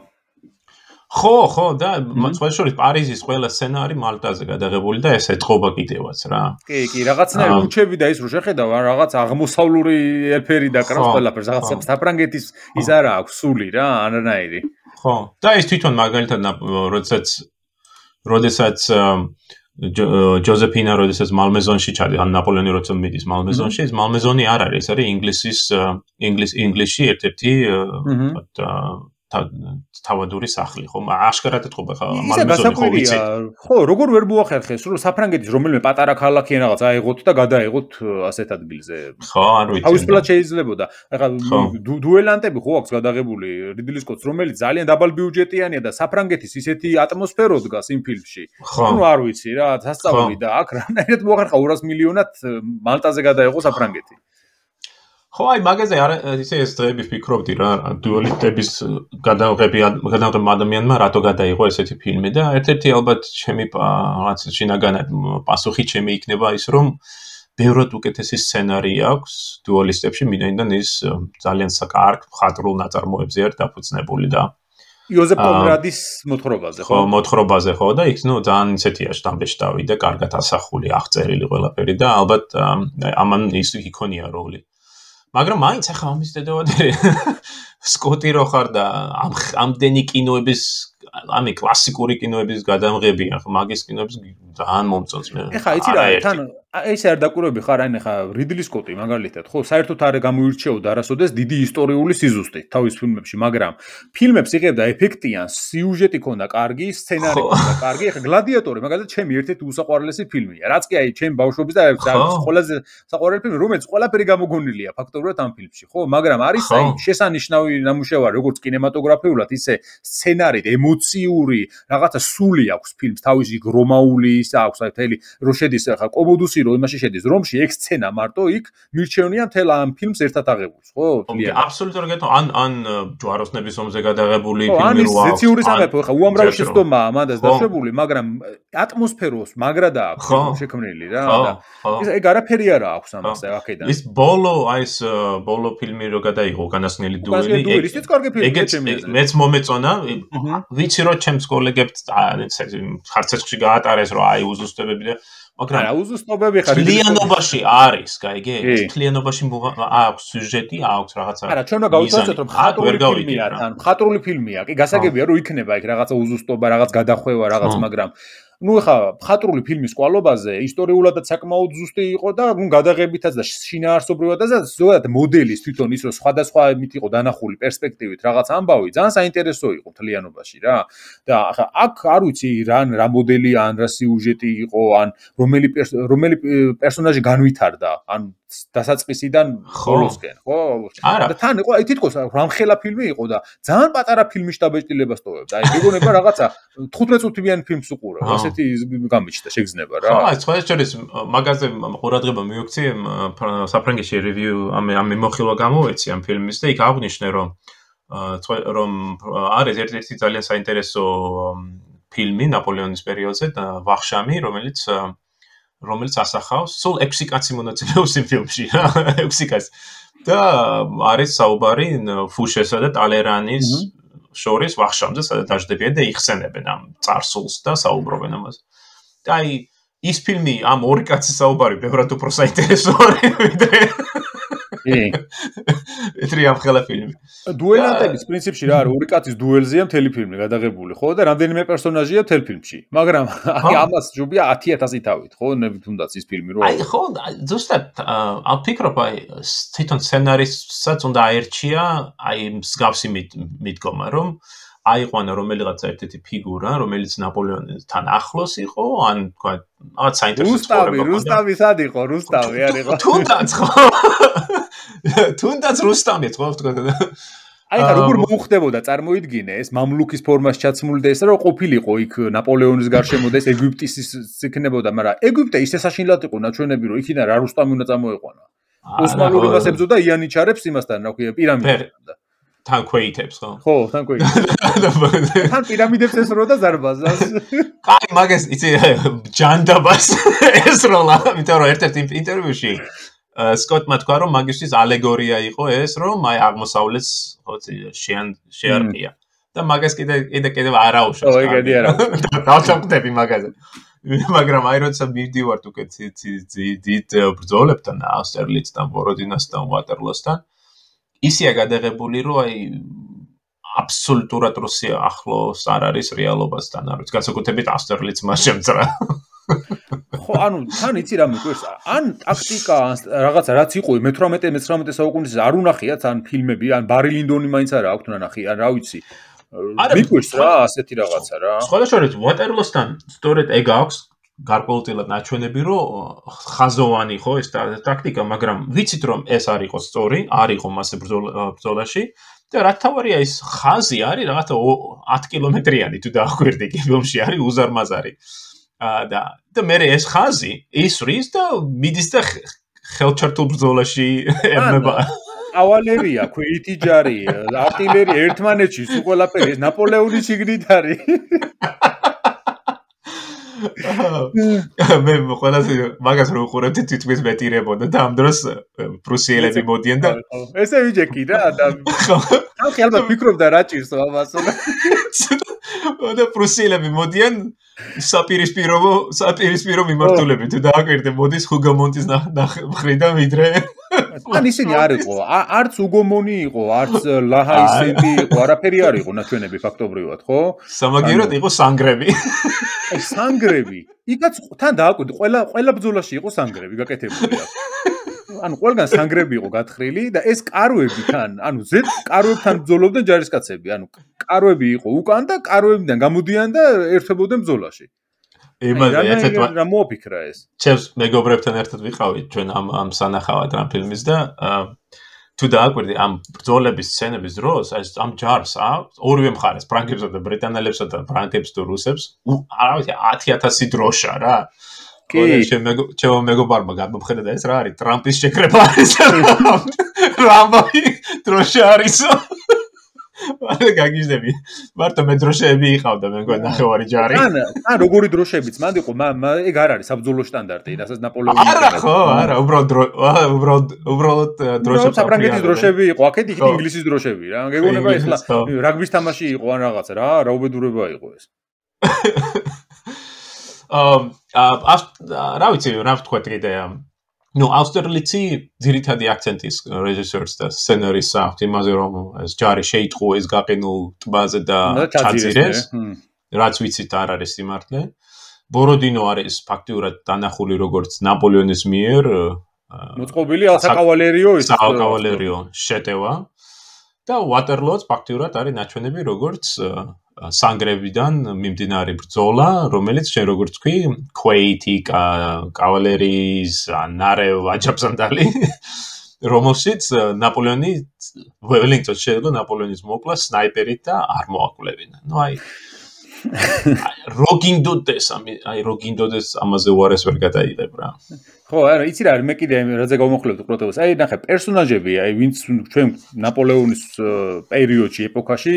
ხო, ხო და სხვაშორის პარიზის ყველა სცენა არის მალტაზე გადაღებული და ეს ეთყობა კიდევაც რა. კი, კი, რაღაცნაირ ქუჩები და ის რო შეხედავ, რაღაც აღმოსავლური ელფერი დაკრავს ყველაფერს, რაღაცა საფრანგეთის ის არა აქვს სული რა, არანაირი. ხო, და ეს თვითონ მაგალითად როდესაც როდესაც Josephine როდესაც მალმეზონში ჩადის, ან ნაპოლეონი როცა მიდის მალმეზონში, ეს მალმეზონი არ არის, ეს არის ინგლისის ინგლისში ერთ-ერთი თავადური სახლი, ხო? აშკარად ეთყობა მალმეზონი ხო ვიცი. ხო, როგორ ვერ მოახერხეს, რომ საფრანგეთის რომელიმე პატარა ქალაქი რაღაც აიღოთ და გადაეღოთ ასეთ ადგილზე. ხო, არ ვიცი. აუსპლად შეიძლებოდა. ახლა დუელანტები ხო აქვს გადაღებული რიდლი სკოტს, რომელიც ძალიან დაბალ ბიუჯეტიანია და საფრანგეთის ისეთი ატმოსფერო დგას იმ ფილმში. ანუ არ ვიცი რა, სასწაული და აქ რანაირად მოახერხა ორას მილიონად მალტაზე გადაეღო საფრანგეთი. ხო, აი მაგაზე არ ისე ეს დღეები ფიქრობდი რა, დუელისტების გადაღები გადაღებმა ადამიანმა რატო გადაიღო ესეთი ფილმი და ერთ-ერთი ალბათ ჩემი რაღაცა შინაგანად პასუხი ჩემი იქნება ის რომ ბევრად უკეთესი სცენარი აქვს დუალისტებში, მინაიდან ის ძალიან საკარგ მხატვრულ ნაწარმოებზე არ დაფუძნებული და იოზეფ პონრადის მოთხრობაზე, ხო? მოთხრობაზე, ხო, და იქ, ნუ, ძალიან ისეთია შტამბეში დავიდა, კარგად ასახული, აღწერილი ყველაფერი და ალბათ ამან ის იქონია როლი. მაგრამ მაინც ახლა ამის დედავადერია. სკოტი რო ხარ და ამ ამდენი კინოების ამი კლასიკური კინოების გადამღებია, ხო, მაგის კინოებს ძალიან მომწონს მე. ეხა იცი რა, თან ესე არ დაკურები ხარ, აი ეხა რიდლი სკოტი მაგალითად, ხო, საერთოდ არ გამოირჩეოდა არასოდეს დიდი ისტორიული სიზუსტი თავის ფილმებში, მაგრამ ფილმებს იღებდა ეფექტიან, სიუჟეტი ქონდა კარგი, სცენარი ქონდა კარგი. ეხა გლადიატორი მაგალითად ჩემი ერთ-ერთი უსაყვარლესი ფილმია, რაც კი აი ჩემ ბავშვობის და ყველაზე საყვარელი ფილმი, რომელიც ყველაფერი გამოგონილია ფაქტობრივად ამ ფილმში, ხო, მაგრამ არის აი შესანიშნავი ნამუშევარი, როგორც კინემატოგრაფიულად, ისე სცენარით, ემოციური ციური რაღაცა სული აქვს ფილმს თავისი რომაული ის აქვს აი თელი რო შედის ხა კომოდუსი რო იმაში შედის რომში ეგ სცენა მარტო იქ მირჩევნია მთელ ამ ფილმს ერთად აღებულს ხო თლიანად აბსოლუტურად გეთო ან ან ჯვაროსნების ომზე გადაღებული ფილმი როა ან ზეციური სამეფო ხა უამრავი შეცდომაა მანდას დაშვებული მაგრამ ატმოსფეროს მაგრადა აქვს შექმნილი რა და ეს ეგ არაფერი არა აქვს ამას აქედან ის ბოლო აი ეს ბოლო ფილმი რო გადაიღო განასნელი დუელი ეგ მეც მომეწონა იცი რომ ჩემს კოლეგებს ხარცეცხში გაატარეს რომ აი უზუსტებები და მაგრამ არა უზუსტობები ხარ თლიანობაში არის გაიგე თლიანობაში აქვს სიუჟეტი აქვს რაღაცა არა ჩვენ რა გავიცანოთ რომ ხატრული ფილმია თან ხატრული ფილმია კი გასაგებია რომ იქნება იქ რაღაცა უზუსტობა რაღაც გადახვევა რაღაც მაგრამ ну ხა ხატრული ფილმის კვალობაზე ისტორიულადაც საკმაოდ ზუსტი იყო და ну გადაღებითაც და შინაარსობრივადაც და ზოგადად მოდელის თვითონ ის რომ სხვადასხვა მით იყო დანახული პერსპექტივით რაღაც ამბავი ძალიან საინტერესო იყო თლიანობაში რა და ხა აქ არ ვიცი რან რა მოდელი ან რა სიუჟეტი იყო ან რომელი რომელი პერსონაჟი განვითარდა ან დასაწყისიდან ბოლოსკენ ხო და თან იყო აი თითქოს რამხელა ფილმი იყო და ძალიან პატარა ფილმის შტაბეჭდილებას ტოვებდა აი მეგონება რაღაცა თხუთმეტ წუთმიანი ფილმს უყურა ესეთი გამიჩნდა შეგზნება რა. ხო, სწორედ მაგაზე ყურადღება მივექცი საფრანგეთში რევიუ ამ ამ მოხილვა გამოვეცი ამ ფილმის და იქ აღნიშნე რომ რომ არის ერთ-ერთი ძალიან საინტერესო ფილმი ნაპოლეონის პერიოდზე და ვახშამი რომელიც რომელიც ასახავს სულ ექვსი კაცი მონაწილეობს იმ ფილმში რა ექვსი კაცი და არის საუბარი ფუშესა და ტალერანის შორის ვახშამდე სადაც დაждებიან და იხსენებენ ამ წარსულს და საუბრობენ ამას. და აი ის ფილმი ამ ორი კაცის საუბარი ბევრად უფრო საინტერესოა ვიდრე ეთრი ამ ხელა ფილმი. დუელანტების პრინციპში რა არის ორი კაცის დუელზეა მთელი ფილმი გადაღებული, ხო? და რამდენიმე პერსონაჟია მთელ ფილმში. მაგრამ აი ამას ჯობია ათი ათასი თავით, ხო? ნები თუნდაც ის ფილმი რო აი ხო, ზუსტად ამ ფიქრობ აი თვითონ სცენარისტსაც უნდა აერჩია აი მსგავსი მიდგომა, რომ აიყვანა რომელიღაც ერთ-ერთი ფიგურა, რომელიც ნაპოლეონთან ახლოს იყო, ან თქვა, რაღაც საინტერესო ცხოვრება. რუსთავი, რუსთავი სად იყო? რუსთავი არ იყო. თუნდაც ხო. თუნდაც რუსთავი ხო თქვა. აი ხა როგორ მოუხდებოდა წარმოიდგინე ეს მამლუქის ფორმაში ჩაცმული და ეს რა ყოფილიყო იქ ნაპოლეონის გარშემო და ეს ეგვიპტის იქნებოდა, მაგრამ ეგვიპტე ისე საშინლად იყო ნაჩვენები, რომ იქიდან რა რუსთავი უნდა წამოეყვანა. ოსმალურებას ებრძოდა იანიჩარებს იმასთან, რა ქვია, პირამიდებს. თან ქვეითებს ხო? ხო, თან ქვეითებს. თან პირამიდებს ესრო და ზარბაზას. კაი, მაგას იცი ჯანდაბას ესროლა, იმიტომ რომ ერთ-ერთ ინტერვიუში სკოტმა თქვა რომ მაგისთვის ალეგორია იყო ეს, რომ აი აღმოსავლეთს ხო შეარყია. და მაგას კიდე კიდე კიდევ არაუშავს. ხო, ეგედი არა. დავწყვეტები მაგაზე. მაგრამ აი როცა მივდივართ უკვე დიდ ბრძოლებთან, აუსტერლიცთან, ბოროდინასთან, ვატერლოსთან ისეა გადაღებული, რომ აი აბსოლუტურად რუსია ახლოს არ არის რეალობასთან, არ ვიცი, განსაკუთრებით ავსტერლიცს მას შემძრა. ხო, ანუ თან იცი რა მიყვირს, ან ტაქტიკა, ან რაღაცა რაც იყო მეთვრამეტე-მეცხრამეტე საუკუნის არ უნახიათ, ან ფილმები, ან ბარილინდონი მაინც არა აქვთ ნახი, ან რა ვიცი. მიყვირს რა ასეთი რაღაცა რა. სხვადასხვა ვატერლოსთან სწორედ ეგ აქვს გარკვეულწილად ნაჩვენები, რომ ხაზოვანი ხო ეს ტაქტიკა, მაგრამ ვიცით რომ ეს არ იყო სწორი, არ იყო მასე ბრძოლაში და რა თავარია ეს ხაზი არის რაღაცა ათი კილომეტრიანი თუ დაახვირდი კილომში არის უზარმაზარი. და და მე ეს ხაზი ისრის და მიდის და ხელჩართულ ბრძოლაში ემება. ავალერია, ქვეითი ჯარი, არტილერია ერთმანეთში სულ ყველაფერი, ნაპოლეონის შიგნით არის. მე ყველაზე მაგას რო უყურებდი თითქმის მეტირებოდა და ამ დროს პრუსიელები მოდიან და ესე ვიჯეკი რა და ხალხი ალბათ ფიქრობდა რა ჭირს ამასო და პრუსიელები მოდიან საპირისპირო საპირისპირო მიმართულებით და აკვირდე მოდის ჰუგამონტის მხრიდან ვიდრე ან ისინი არ იყო არც უგომონი იყო არც ლაჰაისები იყო არაფერი არ იყო ნაჩვენები ფაქტობრივად ხო სამაგიეროდ იყო სანგრები აი სანგრები იქაც თან დააკვირდი ყველა ყველა ბძოლაში იყო სანგრები გაკეთებული აქვს ანუ ყველგან სანგრები იყო გათხრილი და ეს კარვები თან ანუ ზეთ კარვებთან ბძოლობდნენ ჯარისკაცები ანუ კარვები იყო უკან და კარვებიდან გამოდიან და ერთვებოდნენ ბძოლაში იმაზე ერთად რა მოფიქრა ეს ჩემს მეგობრებთან ერთად ვიყავით ჩვენ ამ ამ სანახავად ამ ფილმის და თუ დააკვირდი ამ ბრძოლების სცენების დროს ეს ამ ჯარს ორივე მხარეს ფრანგებსა და ბრიტანელებსა და ფრანგებს თუ რუსებს არავითი ათი ათასი დროშა რა კი ჩემო მეგობარმა გამომხედა და ეს რა არის ტრამპის შეკრება არის რამბი დროშა არისო მაგრამ გაგიჟდები მარტო მე დროშეები იყავდა მე მგონი ნახევარი ჯარი ან ან როგორი დროშეებიც მანდ იყო ეგ არ არის საბძოლო სტანდარტი რასაც ნაპოლეონი არა ხო არა უბრალოდ უბრალოდ უბრალოდ დროშებს აფრანგეთის დროშეები იყო აქეთ იქით ინგლისის დროშეები რა გეგონება ეხლა რაგბის თამაში იყო ან რაღაც რა რა უბედურება იყო ეს აა რა ვიცი რა ვთქვა კიდე ნუ აუსტერლიცი ძირითადი აქცენტის რეჟისორს და სცენარისტს აქვს იმაზე რომ ეს ჯარი შეიტყო ეს გაყინულ ტბაზე და ჩაძირეს რაც ვიცით არ არის სიმართლე ბოროდინო არის ფაქტიურად დანახული როგორც ნაპოლეონის მიერ მოწყობილი საკავალერიო ის საკავალერიო შეტევა და ვატერლოც ფაქტიურად არის ნაჩვენები როგორც სანგრებიდან მიმდინარე ბრძოლა, რომელიც შე როგორც თქვი, ქვეითი კავალერიის ნარევ აჯაბსანდალი, რომელშიც ნაპოლეონი ველინგტონს შეეძლო ნაპოლეონის მოკლა სნაიპერით და არ მოაკლებინა. ნუ აი როგინდოდეს ამი აი როგინდოდეს ამაზე უარეს ვერ გადაიღებ რა. ხო, არა, იცი რა, მე კიდე რაზე გავმოხლებთ პროტევას. აი ნახე, პერსონაჟები, აი ვინც ჩვენ ნაპოლეონის პერიოდში, ეპოქაში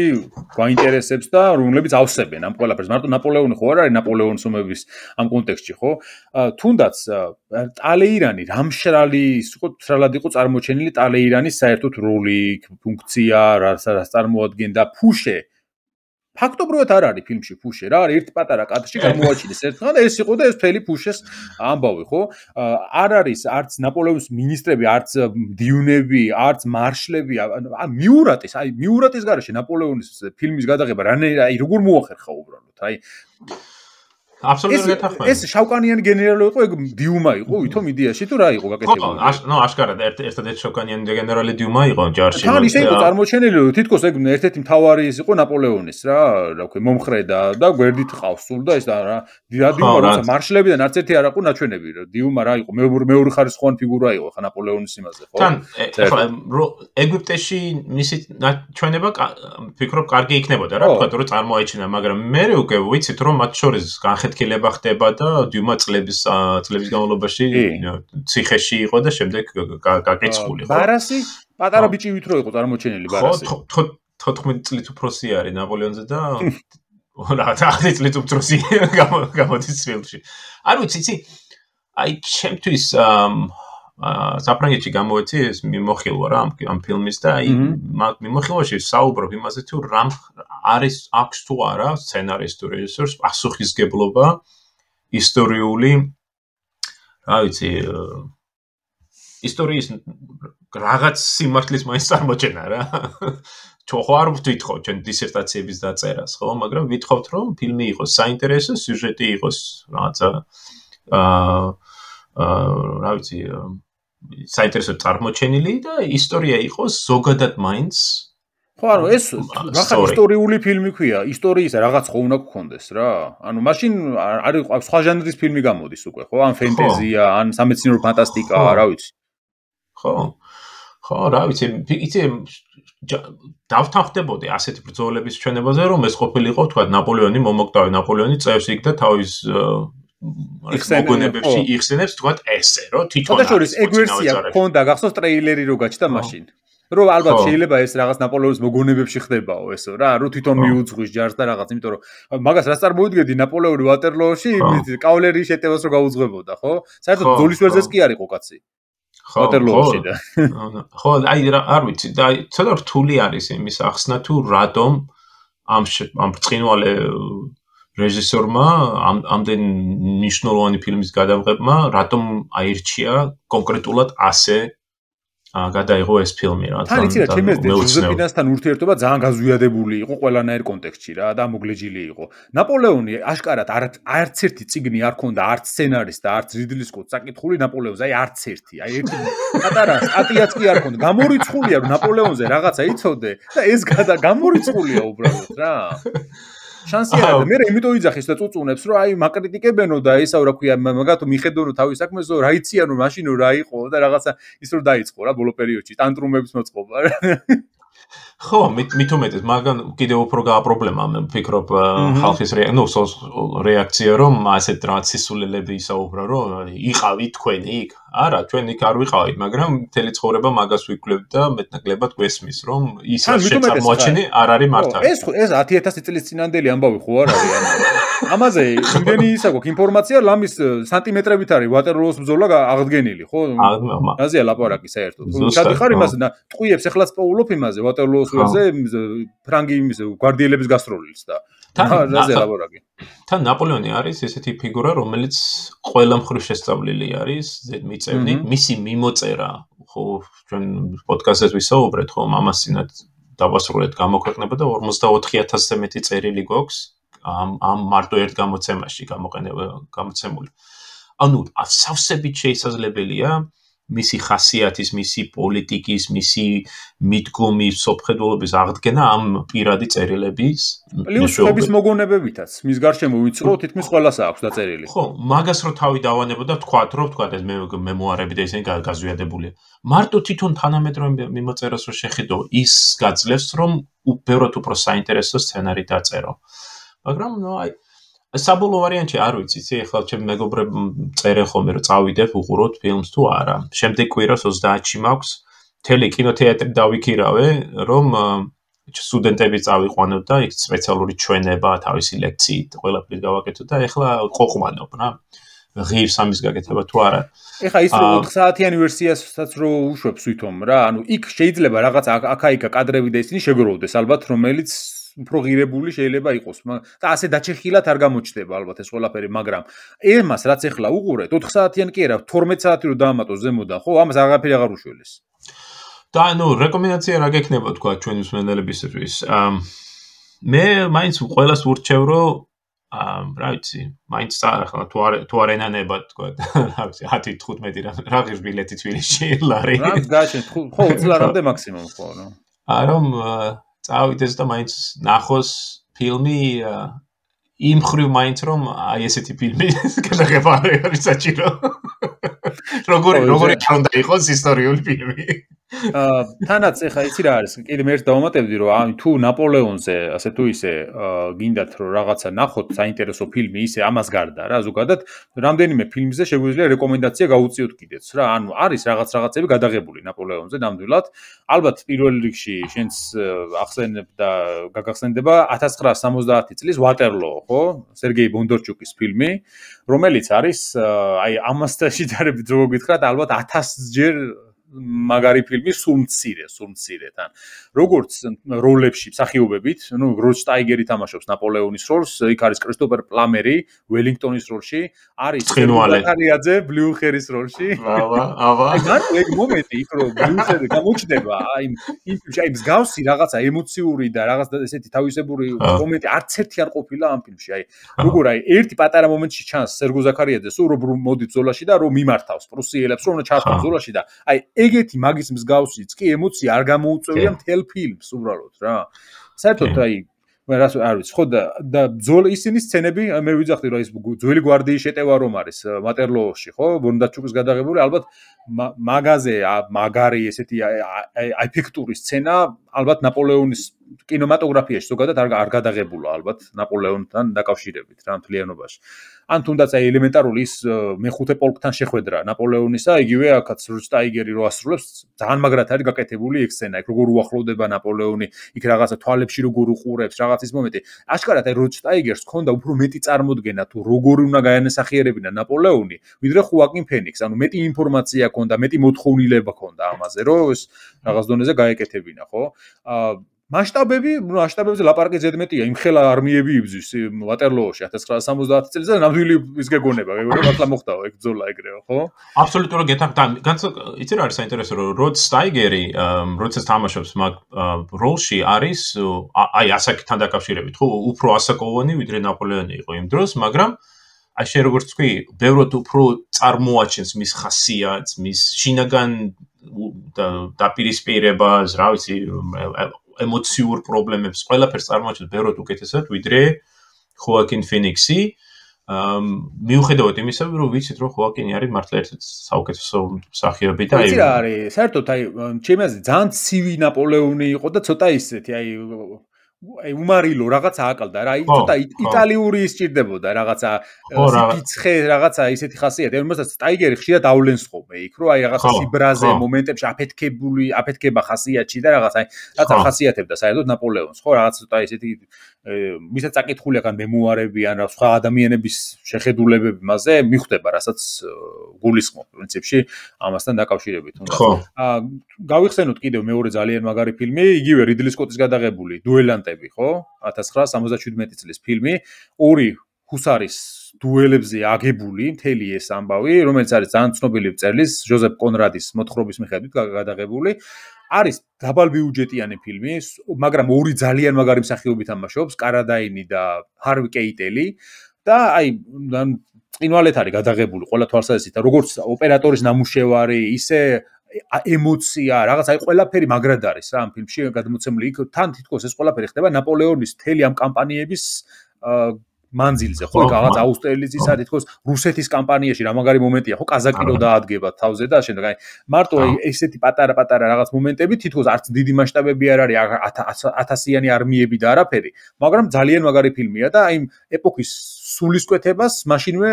გვაინტერესებს და რომლებიც ავსებენ ამ ყველაფერს. მარტო ნაპოლეონი ხო არ არის ნაპოლეონსომების ამ კონტექსტში, ხო? თუნდაც ტალეირანი რამშრალი, იყო ცრალად იყო წარმოჩენილი ტალეირანის საერთოდ როლი, ფუნქცია, რას რას წარმოადგენდა ფუშე ფაქტობრივად არ არის ფილმში ფუშე რა არის ერთ პატარა კადრში გამოაჩინეს ერთხელ ეს იყო და ეს მთელი ფუშეს ამბავი ხო არ არის არც ნაპოლეონის მინისტრები არც დიუნები არც მარშლები ან მიურატის აი მიურატის გარეშე ნაპოლეონის ფილმის გადაღება რანაირად აი როგორ მოახერხა უბრალოდ აი აბსოლუტურად გეთახმები. ეს შავკანიანი გენერალი იყო, ეგ დიუმა იყო, ვითომ იდეაში თუ რა იყო გაკეთებული. ხო, ნუ აშკარად ერთადერთი შავკანიანი გენერალი დიუმა იყო ჯარში. თან ისე იყო წარმოჩენილი, თითქოს ეგ ერთ-ერთი მთავარი ის იყო ნაპოლეონის რა, რა ქვია, მომხრე და და გვერდით ყავსულ და ეს რა დიუმა როცა მარშლებიდან არც ერთი არ აყო ნაჩვენები. დიუმა რა იყო, მეორე ხარისხოვანი ფიგურა იყო ხა ნაპოლეონის იმაზე, ხო? თან ეგვიპტეში მისი ჩვენება ფიქრობ კარგი იქნებოდა რა, თქვა რომ წარმოეჩინა, მაგრამ მე უკვე ვიცით რომ მათ შორის განხეთ კილება ხდება და დიუმა წლების წლების განმავლობაში ციხეში იყო და შემდეგ გაკეცული ხო ბარასი პატარა ბიჭი ვით რო იყო წარმოჩენილი ბარასი ხო თოთხმეტი წლით უფროსი არის ნაპოლეონზე და რა თახი წლით უფროსი გამოდის ფილმში არ ვიცი იცი აი ჩემთვის საფრანგეთში გამოეცი ეს მიმოხილვა რა ამ ფილმის და აი მიმოხილვაში საუბრობ იმაზე თუ რამ არის აქვს თუ არა სცენარის თუ რეჟისორის პასუხისგებლობა ისტორიული რა ვიცი ისტორიის რაღაც სიმართლის მაინც წარმოჩენა რა თუ ხო არ ვთვითხოვ ჩვენ დისერტაციების დაწერას ხო მაგრამ ვითხოვთ რომ ფილმი იყოს საინტერესო სიუჟეტი იყოს რაღაცა აა აა რა ვიცი საინტერესო წარმოჩენილი და ისტორია იყოს ზოგადად მაინც ხო ანუ ეს რაღაც ისტორიული ფილმი ქვია ისტორიის რაღაც ხო უნდა გქონდეს რა ანუ მაშინ არის სხვა ჟანრის ფილმი გამოდის უკვე ხო ან ფენტეზია ან სამეცნიერო ფანტასტიკა რა ვიცი ხო ხო რა ვიცი იცი დავთანხმდებოდი ასეთი ბრძოლების ჩვენებაზე რომ ეს ყოფილიყო თქვა ნაპოლეონი მომოკვდავი ნაპოლეონი წევს იქ და თავის ეს მოგონებებში იხსენებს თქვა ესე რომ თვითონ და შორის ეგ ვერსია გქონდა გახსოვს ტრეილერი რო გაჩნდა მაშინ რომ ალბათ შეიძლება ეს რაღაც ნაპოლეონის მოგონებებში ხდებაო ესო რა, რო თვითონ მიუძღვის ჯარს და რაღაც, იმიტომ რომ მაგას რა წარმოუდგედი ნაპოლეონი ვატერლოოში, კავალერიის შეტევას რო გაუძღვებოდა, ხო? საერთოდ ძოლის ვერზეც კი არისო კაცი. ხო, ვატერლოოში და. ხო, აი რა არ ვიცი, და ცოტა რთული არის იმის ახსნა თუ რატომ ამ ამ ბრწყინვალე რეჟისორმა ამ ამდენ მნიშვნელოვანი ფილმის გადაღებმა რატომ აირჩია კონკრეტულად ასე გადაიღო ეს ფილმი რა. თან იცი რა, ჩემს ჯოზეფინასთან ურთიერთობა ძალიან გაზვიადებული იყო ყველანაირ კონტექსტში რა და მოგლეჯილი იყო. ნაპოლეონი აშკარად არც ერთი წიგნი არ ქონდა, არც სცენარის და არც რიდლი სკოტს საკითხული ნაპოლეონზე, აი არც ერთი, აი ერთი პატარა სტატიაც კი არ ქონდა. გამორიცხულია ნაპოლეონზე რაღაცა იცოდე და ეს გადა გამორიცხულია უბრალოდ რა. Შანსი არა, მე იმიტომ იძახის და წუწუნებს, რომ აი მაკრიტიკებენო და ესაო რა ქვია, მაგათო მიხედონო თავის საქმესო, რა იციანო, მაშინო რა იყო და რაღაცა ის რომ დაიწყო რა ბოლო პერიოდში, ტანტრუმების მოწყობა რა. ხო, მით უმეტეს, მაგრამ კიდევ უფრო გააპრობლემა, მე ვფიქრობ ხალხის რეაქცია, რომ ასეთ რა სისულელები ისაუბრა, რომ იყავი თქვენ იქ. არა, თქვენ იქ არ ვიყავით, მაგრამ მთელი ცხოვრება მაგას ვიკვლევ და მეტნაკლებად გვესმის, რომ ის შეწამოაჩენი არ არის მართალი. ეს ეს ათი ათასი წლის წინანდელი ამბავი ხო არ არის? ამაზე იმდენი ისა გვაქვს ინფორმაცია, ლამის სანტიმეტრებით არის ვატერლოოს ბრძოლა აღდგენილი, ხო? აზია ლაპარაკი საერთოდ. ჩადიხარ იმას ტყუებს ეხლაც პოულობ იმაზე ვატერლოოს ველზე ფრანგი იმის გვარდიელების გასტროლილს და აზია ლაპარაკი. თან ნაპოლეონი არის ესეთი ფიგურა, რომელიც ყველა მხრივ შესწავლილი არის, ზედმიწევნი, მისი მიმოწერა, ხო, ჩვენ პოდკასტზე ვისაუბრეთ, ხო, ამას წინათ დავასრულეთ გამოქვეყნება და ორმოცდაოთხი ათასზე მეტი წერილი გვაქვს. ამ ამ მარტო ერთ გამოცემაში გამოცემული. ანუ სავსებით შესაძლებელია მისი ხასიათის, მისი პოლიტიკის, მისი მიდგომის, სოფხედულობის აღდგენა ამ პირადი წერილების პლუს ხების მოგონებებითაც. მის გარშემო ვიწრო თითქმის ყველას აქვს დაწერილი. ხო, მაგას რო თავი დავანებოდა, თქვათ, რომ თქვათ ეს მემუარები და ისინი გაზვიადებულია. მარტო თვითონ თანამედროვე მიმოწერას რო შეხედო, ის გაძლევს, რომ უბრალოდ უფრო საინტერესო სცენარი დაწერო. მაგრამ ნუ აი საბოლოო ვარიანტი არ ვიცი, ცი ახლა ჩემ მეგობრებ წერენ ხოლმე რომ წავიდებ უყუროთ ფილმს თუ არა. შემდეგ კვირას ოცდაათში მაქვს თელი კინოთეატრი დავიქირავე, რომ სტუდენტები წავიყვანოთ და იქ სპეციალური ჩვენება, თავისი ლექციით ყველაფერი გავაკეთოთ და ახლა ყოყვანობ რა. ღირს ამის გაკეთება თუ არა. ეხა ის რომ ოთხ საათიანი ვერსიასაც რო უშვებს ვითომ რა, ანუ იქ შეიძლება რაღაც აქაიკა კადრები და ისინი შეგროვდეს ალბათ, რომელიც პროგრირებული შეიძლება იყოს და ასე დაჩეხილად არ გამოჩნდება ალბათ ეს ყველაფერი, მაგრამ ემას რაც ახლა უყურეთ ოთხ საათიან კი არა თორმეტ საათი რო დაამატოს ზემოდან, ხო, ამას აღაფერი აღარ უშველეს. და ანუ რეკომენდაცია რა გექნება თქვა ჩვენი მსმენელებისთვის? მე მაინც ყველას ვურჩევ, რომ რა ვიცი, მაინც ახლა თუ არ თუ არ ენანება თქვა რა ვიცი ათი თხუთმეტი რა ღირს ბილეთი თბილისში ლარი. რა გაშენ ხო ოცი ლარამდე მაქსიმუმ ხო რა. რომ წავიდეს და მაინც ნახოს ფილმი იმ ხრივ მაინც რომ აი ესეთი ფილმი გადაღება არის საჭირო. როგორი როგორი უნდა იყოს ისტორიული ფილმი. აა თანაც ეხა იცი რა არის, კიდე მე ერთ დავამატებდი, რომ აი თუ ნაპოლეონზე ასე თუ ისე გინდათ რომ რაღაცა ნახოთ საინტერესო ფილმი ისე ამას გარდა რა, ზოგადად რამდენიმე ფილმზე შეგვიძლია რეკომენდაცია გაუწიოთ კიდეც რა. ანუ არის რაღაც რაღაცები გადაღებული ნაპოლეონზე ნამდვილად. ალბათ პირველ რიგში შენს ახსენებ და გაგახსენდება ათას ცხრაას სამოცდაათი წლის ვატერლო, ხო, სერგეი ბონდარჩუკის ფილმი, რომელიც არის აი ამასთან შედარებით რო გითხრათ ალბათ ათასჯერ მაგარი ფილმი სუმცირე, სუმცირეთან. როგორც როლებში, მსახიობებით, ну, როსტაიგერი თამაშობს ნაპოლეონის როლს, იქ არის კრისტოფერ პლამერი ველინგტონის როლში, არის კალიაძე ბლუხერის როლში. ავა, ავა. მაგრამ ეგ მომენტი იქ რომ ბლუხერი გამოჩნდება, აი იმ ფილმში, აი მსგავსი რაღაცა ემოციური და რაღაც ესეთი თავისებური მომენტი არც ერთი არ ყოფილა ამ ფილმში. აი, როგორ აი ერთი პატარა მომენტში ჩანს სერგო ზაქარიაძეს, რომ მოდი ბრძოლაში და რომ მიმართავს პრუსიელებს, რომ ჩასწროს ბრძოლაში და აი ეგეთი მაგის მსგავსიც კი ემოცია არ გამოუწევია მთელ ფილმს უბრალოდ რა. საერთოდ აი რას არ ვიცი, ხო და ბძოლის ისინი სცენები მე ვიძახდი რა, ის ძველი გვარდიის შეტევა რომ არის ვატერლოოში, ხო, ბონდარჩუკის გადაღებული, ალბათ მაგაზე მაგარი ესეთი აი ეფექტური სცენა Albat Napoleonis kinematography so gadat არ გადაღებულა ალბათ ნაპოლეონთან დაკავშირებით რა მთლიანობაში. Ან თუნდაც აი ელემენტარული ის მეხუთე პოლკთან შეხვედრა ნაპოლეონისა, იგივე აქაც რუსტაიგერი რო ასრულებს, ძალიან მაგრად არის გაკეთებული ეგ სცენა, იქ როგორ უახლოვდება ნაპოლეონი, იქ რაღაცა თვალებში როგორ უყურებს, რაღაცის მომენტი. Აშკარად აი რუსტაიგერს ქონდა უფრო მეტი წარმოდგენა თუ როგორ უნდა გაენასახიერებინა ნაპოლეონი, ვიდრე ხუაკინ ფენიქსს, ანუ მეტი ინფორმაცია ქონდა, მეტი მოთხოვნილება ქონდა ამაზე, რომ ეს რაღაც დონეზე გაეკეთებინა, ხო? აა მასშტაბები, ну, მასშტაბებზე ლაპარაკი ზედმეტია, იმხელა არმიები იბზვის ვატერლოოში nineteen seventy წელზე, ნამდვილი ის გეგონება, გეგონება მართლა მოხდაო ეგ ბრძოლა ეგრეო, ხო? Აბსოლუტურად გეთანხმდან. განსაკ იცი რა არის საინტერესო, რომ როდ სტაიგერი, როდესაც თამაშობს მაგ როლში არის, აი, ასაკთან დაკავშირებით, ხო, უფრო ასაკოვანი ვიდრე ნაპოლეონი იყო იმ დროს, მაგრამ აი შე როგორც თქვი, ბევრად უფრო წარმოაჩენს მის ხასიათს, მის შინაგან დაპირისპირებას, რა ვიცი, ემოციურ პრობლემებს ყველაფერს წარმოაჩენს ბევრად უკეთესად ვიდრე ხუაკინ ფენიქსი. მიუხედავად იმისა, რომ ვიცით, რომ ხუაკინი არის მართლა ერთ-ერთი საუკეთესო მსახიობი და აი რა არის, საერთოდ აი ჩემი აზრით ძალიან ცივი ნაპოლეონი იყო და ცოტა ისეთი აი აი უმარილო რაღაც ააკლდა რა, ცოტა იტალიური ისჭირდებოდა რაღაცა სიცხე, რაღაცა ისეთი ხასიათი, რომელსაც სტაიგერი ხშირად ავლენსხობე იქ, რომ აი რაღაცა სიბრაზე მომენტებში აფეთქებული, აფეთქება ხასიათში და რაღაცა რაღაცა ხასიათებდა საერთოდ ნაპოლეონს, ხო, რაღაც ცოტა ისეთი მისად წაკითხული აქ მემუარები ან სხვა ადამიანების შეხედულებები მასზე მიხვდება, რასაც გულისხმობ პრინციპში ამასთან დაკავშირებით. აა გავიხსენოთ კიდევ მეორე ძალიან მაგარი ფილმი, იგივე რიდლი სკოტის გადაღებული, დუელანტი ხო? nineteen seventy-seven წლის ფილმი, ორი ჰუსარის დუელებზე აგებული მთელი ეს ამბავი, რომელიც არის ძალიან ცნობილი მწერლის ჯოზეფ კონრადის მოთხრობის მიხედვით გადაღებული. არის დაბალბიუჯეტიანი ფილმი, მაგრამ ორი ძალიან მაგარი მსახიობი თამაშობს, კარადაინი და ჰარვი კეიტელი და აი წინვალეთ არის გადაღებული ყველა თვალსაზრისით, როგორც ოპერატორის ნამუშევარი, ისე ემოცია, რაღაც აი ყველაფერი მაგრად არის რა ამ ფილმში გადმოცემული. იქ თან თითქოს ეს ყველაფერი ხდება ნაპოლეონის მთელი ამ კამპანიების მანძილზე, ხო, რაღაც აუსტერლიცისა თითქოს რუსეთის კამპანიაში რა მაგარი მომენტია, ხო, კაზაკირო დაადგება თავზე და შემდეგ აი მარტო ესეთი პატარა-პატარა რაღაც მომენტები, თითქოს არც დიდი მასშტაბები არ არის, ათასიანი არმიები და არაფერი, მაგრამ ძალიან მაგარი ფილმია და აი ეპოქის სულისკვეთებას მაშინვე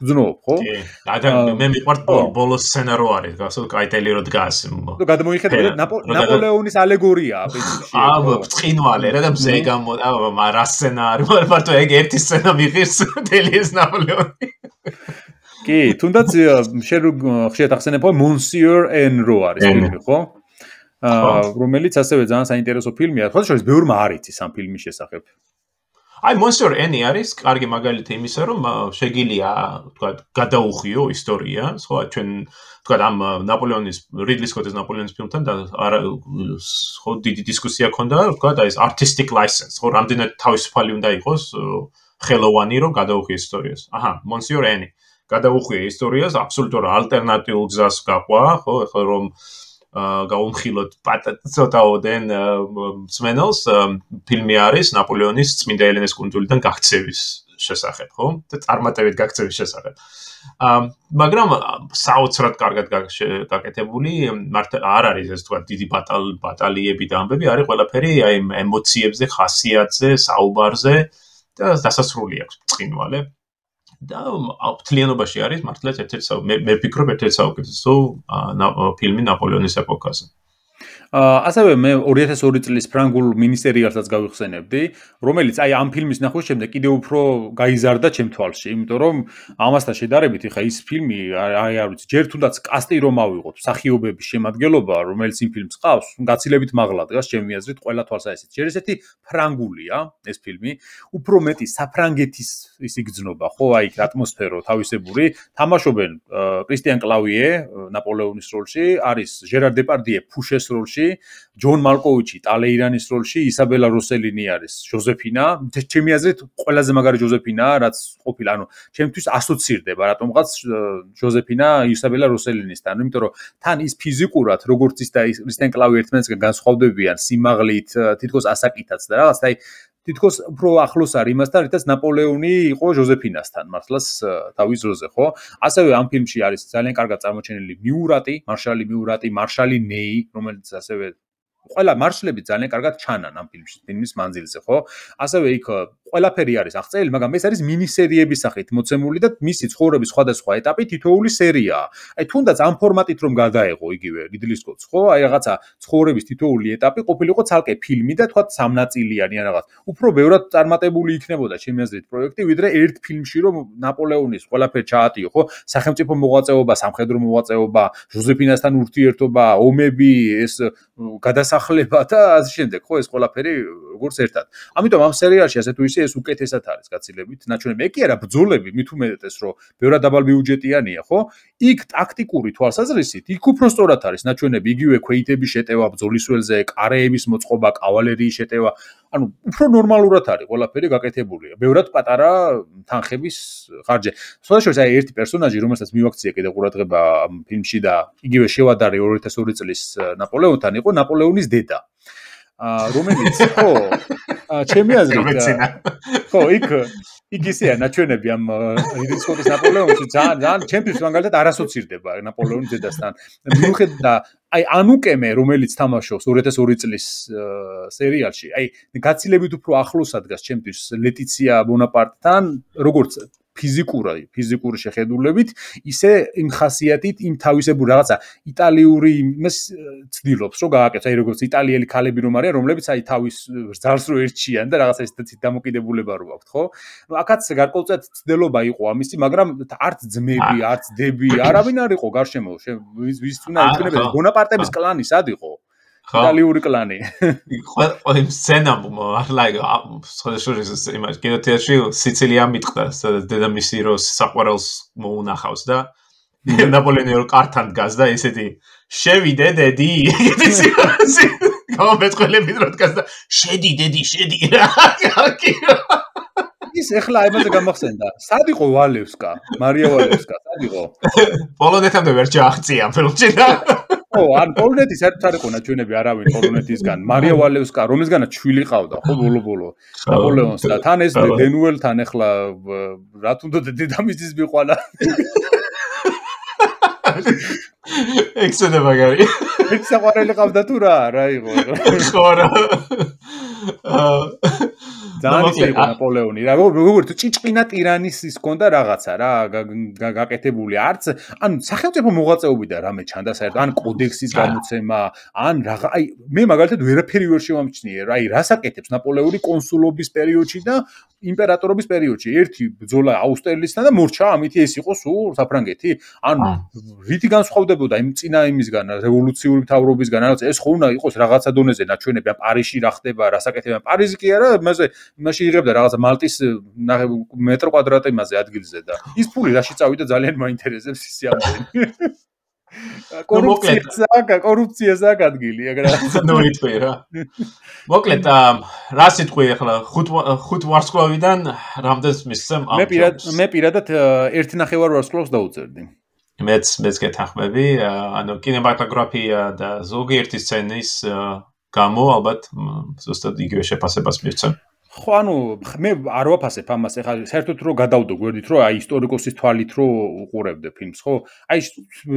გძნობ, ხო? კი, და მე მიყვარს ბოლოს სცენა რო არის, გასულ კაიტელი რო დგას. და გადმოიხედავთ ნაპოლეონის ალეგორია აბეთში. აა, წყინვალე რა და მზე გამო, აა, რა სცენა არის, მარტო ეგ ერთი სცენა მიხირს დელის ნაპოლეონი. კი, თუნდაც ხშირად ახსენებო მონსიორ ენრო არის ფილმი, ხო? აა, რომელიც ასევე ძალიან საინტერესო ფილმია, ხო, შეიძლება ბევრმა არიცის ამ ფილმის შესახებ. I Monsieur Eni არის კარგი მაგალითი იმისა, რომ შეგილია, თქვა, გადაუხიო ისტორია, სხვა ჩვენ, თქვა, ამ ნაპოლეონის, რიდლი სკოტის ნაპოლეონის ფილმთან და ხო დიდი დისკუსია ქონდა, თქვა, ეს artistic license, ხო, რამდენად თავისუფალი უნდა იყოს ხელოვანი, რომ გადაუხიო ისტორიას. აჰა, Monsieur Eni გადაუხიო ისტორიას, აბსოლუტურად ალტერნატიულ გზას გაყვა, ხო, ხო რომ გაუმხილოთ ცოტაოდენ მსმენელს, ფილმი არის ნაპოლეონის წმინდა ელენეს კუნძულიდან გაქცევის შესახებ, ხო? და წარმატებით გაქცევის შესახებ. მაგრამ საოცრად კარგად გაკეთებული, არ არის ეს თქვა დიდი ბატალიები და ამბები, არის ყველაფერი აი ემოციებზე, ხასიათზე, საუბარზე და დასასრული აქვს წყინვალე. და მთლიანობაში არის მართლაც ერთ-ერთი მე ვფიქრობ ერთ-ერთი საუკეთესო ფილმი ნაპოლეონის ეპოქაზე. აა ასევე მე two thousand two წლის ფრანგულ მინისერიალსაც გავიხსენებდი, რომელიც აი ამ ფილმის ნახვის შემდეგ კიდევ უფრო გაიზარდა ჩემ თვალში, იმიტომ რომ ამასთან შედარებით ხა ის ფილმი აი არ ვიცი, ჯერ თუნდაც კასტი რომ ავიღოთ, მსახიობების შემადგენლობა, რომელიც იმ ფილმს ყავს, გაცილებით მაღლა დგას ჩემი აზრით ყველა თვალსაზრისით. ჯერ ესეთი ფრანგულია ეს ფილმი, უფრო მეტი საფრანგეთის ის იგრძნობა, ხო, აი ატმოსფერო თავისებური, თამაშობენ კრისტიან კლავიე ნაპოლეონის როლში, არის ჟერარ დეპარდიე ფუშეს როლში, ჯონ მალკოვიჩი ტალეირანის როლში, ისაბელა როსელინი არის ჯოზეფინა, ჩემი აზრით ყველაზე მაგარი ჯოზეფინა, რაც ყოფილა, ანუ ჩემთვის ასოცირდება რატომღაც ჯოზეფინა ისაბელა როსელინისთან, იმიტომ რომ თან ის ფიზიკურად, როგორც ის და ის კრისტიან კლავი ერთმანეთს განსხვავდებიან სიმაღლით, თითქოს ასაკითაც და რაღაც, აი თითქოს უფრო ახლოს არის იმასთან, რითაც ნაპოლეონი იყო ჯოზეფინასთან, მართლაც თავის ძროზე, ხო? ასევე ამ ფილმში არის ძალიან კარგად წარმოჩენილი მიურატი, მარშალი მიურატი, მარშალი ნეი, რომელიც ასევე Ყველა მარშლები ძალიან კარგად ჩანან ამ ფილმში, ფილმის მანძილზე, ხო? ასევე იქ ყველაფერი არის აღწერილი, მაგრამ ეს არის მინისერიების სახით მოცემული და მისი ცხოვრების სხვადასხვა ეტაპი თითოეული სერიაა. Აი თუნდაც ამ ფორმატით რომ გადაეღო იგივე რიდლი სკოტს, ხო? Აი რაღაცა ცხოვრების თითოეული ეტაპი ყოფილიყო ცალკე ფილმი და თქვა სამნაწილიანი ან რაღაც. Უფრო ბევრად წარმატებული იქნებოდა ჩემი აზრით პროექტი, ვიდრე ერთ ფილმში რომ ნაპოლეონის ყველაფერი ჩაატიო, ხო? Სახელმწიფო მოღვაწეობა, სამხედრო მოღვაწეობა, ჟოზეფინასთან ურთიერთობა, ომები, ეს გადა სახლება და ასე შემდეგ, ხო, ეს ყველაფერი როგორც ერთად. Ამიტომ ამ სერიალში ასე თუ ისე ეს უკეთესად არის გაცილებით. Ნაჩვენები ეგ კი არა ბრძოლები, მით უმეტეს ეს რომ ბევრად დაბალბიუჯეტიანია, ხო? Იქ ტაქტიკური თვალსაზრისით იქ უფრო სწორად არის ნაჩვენები, იგივე ქვეითების შეტევა ბრძოლისველზე, კარეების მოწყობა, კავალერიის შეტევა, ანუ უფრო ნორმალურად არის ყველაფერი გაკეთებულია. Ბევრად პატარა თანხების ხარჯზე. Სხვადასხვა ერთი პერსონაჟი, რომელსაც მივაქცია კიდე ყურადღება ამ ფილმში და იგივე შევადარი ორი ათას ორი წლის ნაპოლეონთან იყო ნაპოლეონის დედა. Რომელიც ხო, ჩემი აზრით, ხო, იქ იქ ისეა ნაჩვენები ამ რიდლი სკოტის ნაპოლეონში ძალიან ძალიან ჩემთვის მაგალითად არასოცირდება ნაპოლეონის დედასთან. მიუხედავად და აი ანუკემე, რომელიც თამაშობს ორი ათას ორი წლის სერიალში, აი გაცილებით უფრო ახლოს დგას ჩემთვის ლეტიცია ბონაპარტთან, როგორც ფიზიკური, ფიზიკური შეხედულებით, ისე იმ ხასიათით, იმ თავისებურ რაღაცა იტალიური იმას ცდილობს, რომ გააკეთოს, აი როგორც იტალიელი ქალები რომ არიან, რომლებიც აი თავის ზარს რო ერთჩიან და რაღაცა ისეთ დამოკიდებულება რო აქვს, ხო? Აქაც გარკვეულწილად ცდილობა იყო ამისი, მაგრამ არც ძმები, არც დები, არავინ არ იყო გარშემო, ვის უნდა იქნებოდა ბონაპარტების კლანი სად იყო? Italian clan. What scenam like image kinoteatri Sicilia mitqdas და დედამისი რო საყვარელს მოუნახავს და ნაპოლეონიურ კარტთან გას და ესეთი შევიდე დედი გამეწყალებით რო დგას და შედი დედი შედი რა კარგი ის ეხლა ამაზე გამახსენდა სად იყო ვალევსკა მარია ვალევსკა სად იყო პოლონეთამდე ვერ ჩააღწია ფილმში და ო, ან პოლონეთის ერთ არ იყო ნაჩვენები არავინ პოლონეთისგან. მარია ვალევსკა, რომლისგანაც შვილი ყავდა, ხო, ბოლო-ბოლო ნაპოლეონს და თან ეს დენუელთან ეხლა რა თუნდა დედამისის მიყვანა. ექსედა მაგარი. ეგ საყვარელი ყავდა თუ რა, რა იყო? ხო რა. ძალიან იყო ნაპოლეონი რა როგორც ჭიჭყინა ტირანის ის კონდა რაღაცა რა გაკეთებული არც ან სახელმწიფო მოღვაწეობიდან რამე ჩანდა საერთოდ ან კოდექსის გამოცემა ან რაღა აი მე მაგალითად ვერაფერი ვერ შევამჩნიე რა აი რას აკეთებს ნაპოლეონი კონსულობის პერიოდში და იმპერატორობის პერიოდში ერთი ბრძოლა აუსტერლიცთან და მორჩა ამითი ეს იყო სულ საფრანგეთი ან რითი განსხვავდებოდა იმ წინა იმისგან რევოლუციური მთავრობისგან ანუ ეს ხო უნდა იყოს რაღაცა დონეზე ნაჩვენები ან პარიზში რა ხდება რას აკეთებენ პარიზი კი არა იმაზე იმაში იღებდა რაღაცა მალტის მეტრო კვადრატი იმაზე ადგილზე და ის ფული რაში წავიდა ძალიან მაინტერესებს ისე ამდენი კორუფციაზაკა კორუფციაზაკა ადგილი ეგ რა ნოიტვე რა მოკლედ რა სიტყვი ახლა ხუთ ვარსკვლავიდან რამდენს მისცემ ამ მე პირად მე პირადად ერთნახევარ ვარსკვლავს დაუწერდი მეც მეც გეთანხმები ანუ კინემატოგრაფია და ზოგიერთი სცენის გამო ალბათ ზუსტად იგივე შეფასებას მივცემ ხო ანუ მე არ ვაფასებ ამას ეხლა საერთოდ რო გადავდო გვერდით რო აი ისტორიკოსის თვალით რო უყურებდე ფილმს ხო აი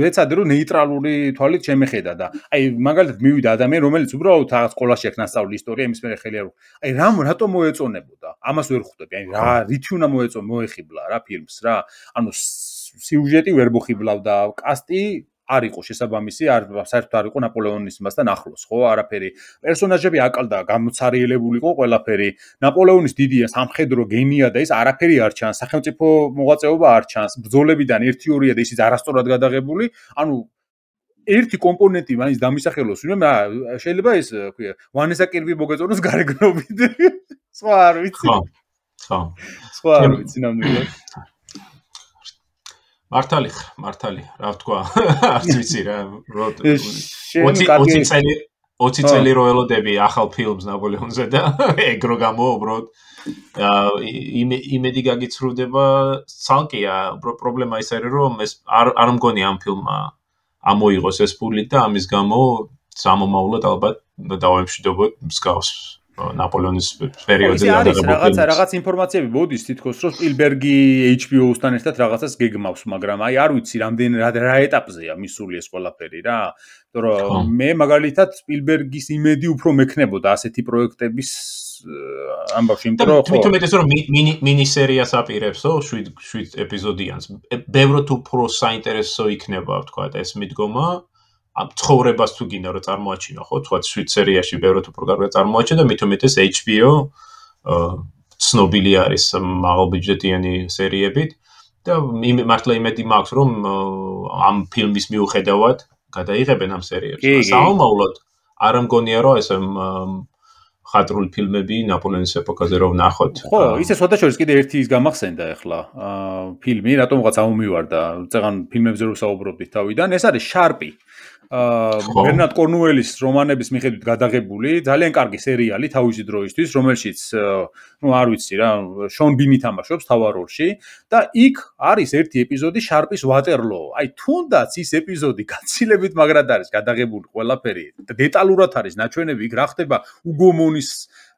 ვეცადე რომ ნეიტრალური თვალით შემეხედა და აი მაგალითად მივიდა ადამიანი რომელიც უბრალოდ რაღაც სკოლაში აქ ნასწავლი ისტორია იმის მერე ხელი არ აი რამ რატო მოეწონებოდა ამას ვერ ხვდები აი რა რითი უნდა მოეწო მოეხიბლა რა ფილმს რა ანუ სიუჟეტი ვერ მოხიბლავდა კასტი არ იყო შესაბამისი, არ საერთოდ არ იყო ნაპოლეონის მასთან ახლოს, ხო, არაფერი. პერსონაჟები აკლდა, გამოცარიელებული იყო ყველაფერი. ნაპოლეონის დიდი სამხედრო გენია და ის არაფერი არ ჩანს, სახელმწიფო მოღვაწეობა არ ჩანს, ბრძოლებიდან ერთი-ორია და ისიც არასწორად გადაღებული, ანუ ერთი კომპონენტი მაინც დამისახელოს, ვინმე შეიძლება ეს, ქვია, ვანესა კირბი მოგეწონოს გარეგნობით. სხვა არ ვიცი. ხო. ხო. სხვა არ ვიცი ნამდვილად. მართალი ხარ, მართალი, რა ვთქვა, არც ვიცი რა, ოცი წელი რო ელოდები ახალ ფილმს ნაპოლეონზე და ეგ რო გამოუბრუნდ, იმედი გაგიცრუდება, ცალკეა, პრობლემა ის არის, რომ ეს არ მგონი ამ ფილმმა ამოიღოს ეს ფული და ამის გამო სამომავლოდ ალბათ დავემშვიდობოთ მსგავს ნაპოლეონის პერიოდზე გადაღებული. რაღაცა რაღაც ინფორმაციები მოდის თითქოს რომ სპილბერგი H B O-სთან ერთად რაღაცას გეგმავს, მაგრამ აი არ ვიცი რამდენ რა ეტაპზეა მისული ეს ყველაფერი რა. Იმიტომ მე მაგალითად სპილბერგის იმედი უფრო მექნებოდა ასეთი პროექტების ამბავში, იმიტომ რომ თვითონ მეტეს რომ მინი მინი სერიას აპირებსო, შვიდ ეპიზოდიანს. ბევრად უფრო საინტერესო იქნება, თქვა ეს მიდგომა. ცხოვრებას თუ გინდა რომ წარმოაჩინო ხო თქვა შვიდ სერიაში ბევრად უფრო კარგად წარმოაჩინე და მithumet ეს H B O ცნობილი არის მაღალბიუჯეტიანი სერიებით და მართლა იმედი მაქვს რომ ამ ფილმის მიუხედავად გადაიღებენ ამ სერიებს საომავლოდ არ მგონია რომ ეს ხატრული ფილმები ნაპოლეონის ეპოქაზე რომ ნახოთ. ხო, ისე სხვა შორის კიდე ერთი ის გამახსენდა ეხლა. აა ფილმი რატომღაც ამომივარდა, წეგან ფილმებზე რო საუბრობდით თავიდან, ეს არის შარპი. აა ბერნარდ კორნუელის რომანების მიხედვით გადაღებული, ძალიან კარგი სერიალი თავისი დროისთვის, რომელშიც ну არ ვიცი რა, შონ ბინი თამაშობს თავარ როლში და იქ არის ერთი ეპიზოდი შარპის ვატერლო. აი თუნდაც ის ეპიზოდი გაცილებით მაგრად არის გადაღებული ყველაფერი. დეტალურად არის ნაჩვენები, იქ რა ხდება უგომონის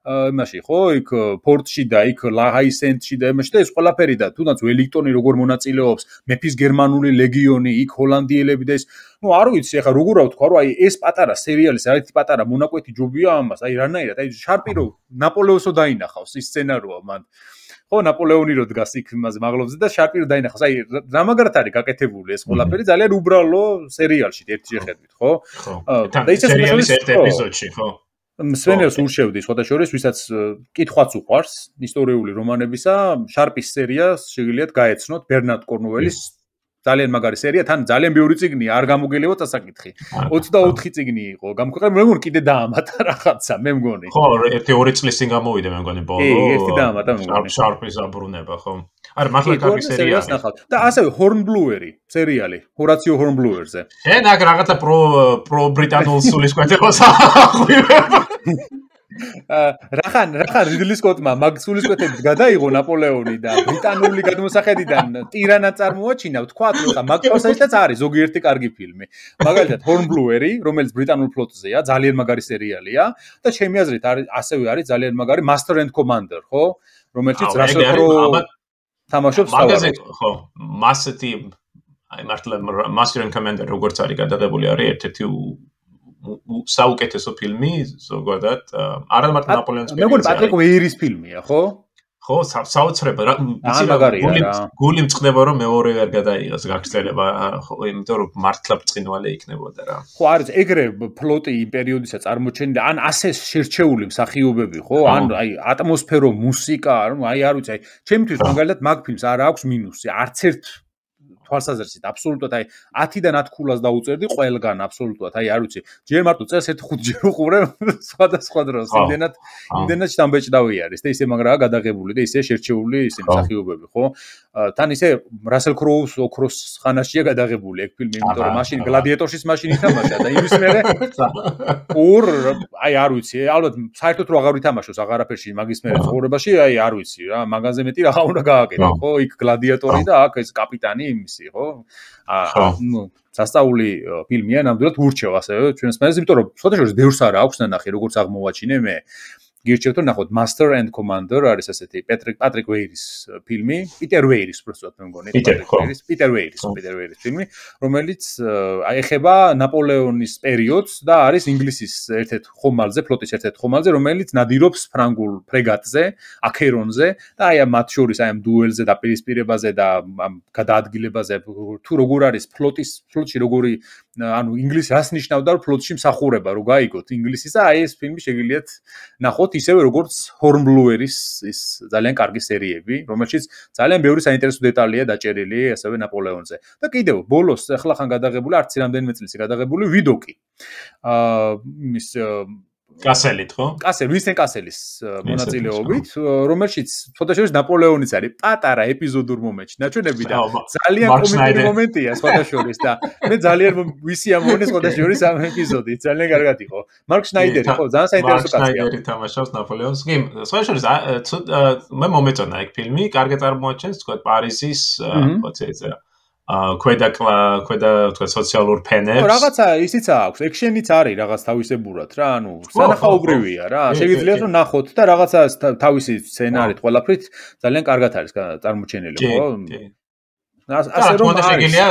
იმაში ხო იქ პორტში და იქ ლაჰაისენტში და იმაში და ეს ყველაფერი და თუნდაც ველიქტონი როგორ მონაწილეობს მეფის გერმანული ლეგიონი იქ ჰოლანდიელები და ეს ну არ ვიცი ახლა როგორ ავთქვა რომ აი ეს პატარა სერიალის არის პატარა მონაკვეთი ჯობია ამას აი რანაირად აი შარპი რო ნაპოლეონსო დაინახავს ის სცენაროა მან ხო ნაპოლეონი რო დგას იქ იმაზე მაღლობზე და შარპი რო დაინახავს აი რა მაგარად არის გაკეთებული ეს ყველაფერი ძალიან უბრალო სერიალში ერთში შეხედვით ხო და ისე სერიალის ერთ ეპიზოდში ხო მსვენელს ურჩევდი სხვათა შორის, ვისაც კითხვაც უყვარს ისტორიული რომანებისა, შარპის სერია შეგიძლიათ გაეცნოთ ბერნარდ კორნუელის ძალიან მაგარი სერია, თან ძალიან ბევრი წიგნი არ გამოგელევა წასაკითხი. ოცდაოთხი წიგნი იყო გამოქვეყნებული, მე მგონი კიდე დაამატა რაღაცა, მე მგონი. ხო, ერთი ორი წლის წინ გამოვიდა მე მგონი ბოლო. კი, ერთი დაამატა მე მგონი. შარპის აბრუნება, ხო. არა, მართლა კარგი სერია ნახავთ. და ასევე ჰორნბლუერი სერიალი, ჰორაციო ჰორნბლუერზე. ენ აქ რაღაცა პრო პრო ბრიტანულ სულისკვეთებას აღვივება. რახან რახან რიდლი სკოტმა მაგ სულისკვეთებით გადაიღო ნაპოლეონი და ბრიტანული გადმოსახედიდან ტირანა წარმოაჩინა, ვთქვათ, ხა მაგ პროცესიც არის ზოგიერთი კარგი ფილმი. მაგალითად ჰორნბლუერი, რომელიც ბრიტანულ ფლოტზეა, ძალიან მაგარი სერიალია და ჩემი აზრით ასევე არის ძალიან მაგარი Master and Commander, ხო? რომელშიც რასო პრო თამაშობს თავად. ხო, მასეთი აი მართლა Master and Commander როგორც არის გადაღებული არის ერთ-ერთი საუკეთესო ფილმი ზოგადად არა მარტო ნაპოლეონის მე მგონი პატრიკ ვეირის ფილმია, ხო? ხო, საოცრება რა გული გული მწყდება რომ მეორე ვერ გადაიღოს გაგრძელება, ხო, იმიტომ რომ მართლა ბრწყინვალე იქნებოდა რა. ხო, არის ეგრე ფლოტი იმ პერიოდისა წარმოჩენილი, ან ასე შერჩეული მსახიობები, ხო? ან აი ატმოსფერო, მუსიკა, ანუ აი არ ვიცი, აი ჩემთვის მაგალითად მაგ ფილმს არ აქვს მინუსი, არც ერთ თვალსაზრისით აბსოლუტურად აი ათიდან ათ ქულას დაუწერდი ყველგან აბსოლუტურად აი არ ვიცი ჯერ მარტო წელს ერთ-ხუთი ჯერ უყურებ სხვადასხვა დროს იმდენად იმდენად შთამბეჭდავი არის და ისე მაგრაა გადაღებული და ისე შერჩეული ისე მსახიობები ხო თან ისე რასელ კროუს ოქროს ხანაშია გადაღებული ეგ ფილმი იმიტომ რომ მაშინ გლადიატორშიც მაშინ ითამაშა და იმის მერე ორ აი არ ვიცი ალბათ საერთოდ რო აღარ ვითამაშოს აღარაფერში მაგის მერე ცხოვრებაში აი არ ვიცი რა მაგაზე მეტი რა უნდა გააკეთო ხო იქ გლადიატორი და აქ ეს კაპიტანი ხო? აა ну, სასწაული ფილმია, ნამდვილად ურჩევ ასევე ჩვენს მეც, იმიტომ რომ სხვა შორის ბევრს არა აქვს ნანახი, როგორც აღმოვაჩინე მე. გირჩევთ რომ ნახოთ Master and Commander არის ესეთი პატრიკ პატრიკ ვეირის ფილმი, Peter Weir-ის პროსტად მე მგონი, პატრიკ ვეირის, Peter Weir-ის, Peter Weir-ის ფილმი, რომელიც ეხება ნაპოლეონის პერიოდს და არის ინგლისის ერთ-ერთ ხომალდზე, ფლოტის ერთ-ერთ ხომალდზე, რომელიც ნადირობს ფრანგულ ფრეგატზე, აქერონზე და აი ამ მათ შორის აი ამ დუელზე და პირისპირებაზე და ამ გადაადგილებაზე თუ როგორ არის ფლოტის ფლოტში როგორი ანუ ინგლისი რას ნიშნავდა რომ ფლოტში მსახურება რო გაიგოთ ინგლისისა აი ეს ფილმი შეგიძლიათ ნახოთ ისევე როგორც ჰორნბლუერის ის ძალიან კარგი სერიები რომელშიც ძალიან ბევრი საინტერესო დეტალია დაჭერილი ასევე ნაპოლეონზე და კიდევ ბოლოს ახლა ხან გადაღებული არც რამდენიმე წლის გადაღებული ვიდოკი აა მის კასელით ხო? კასელი, ვინსენტ კასელის მონაწილეობით, რომელშიც ფოტოშოპში ნაპოლეონის არის პატარა ეპიზოდურ მომენტში ნაჩვენები და ძალიან კომენტური მომენტია ფოტოშოპის და მე ძალიან ვისი ამონის ფოტოშოპის ამ ეპიზოდი, ძალიან კარგად იყო. მარკ შნაიდერი ხო, ძალიან საინტერესო კაცია. მარკ შნაიდერი თამაშავს ნაპოლეონს. კი, ფოტოშოპში მე მომეწონა ეგ ფილმი, კარგად წარმოაჩენს, თქვა პარიზის, ხო, შეიძლება Uh queda queda tva socialur penebs. No, ragatsa isits აქვს. Action-იც არის რაღაც თავისებურად რა, ანუ სანახაობრივია რა. Შეგიძლიათ რომ ნახოთ და რაღაცა თავისი სცენარით ყველაფრით ძალიან კარგად არის წარმოჩენილი, ხო? ასე რომ შეგიძლია,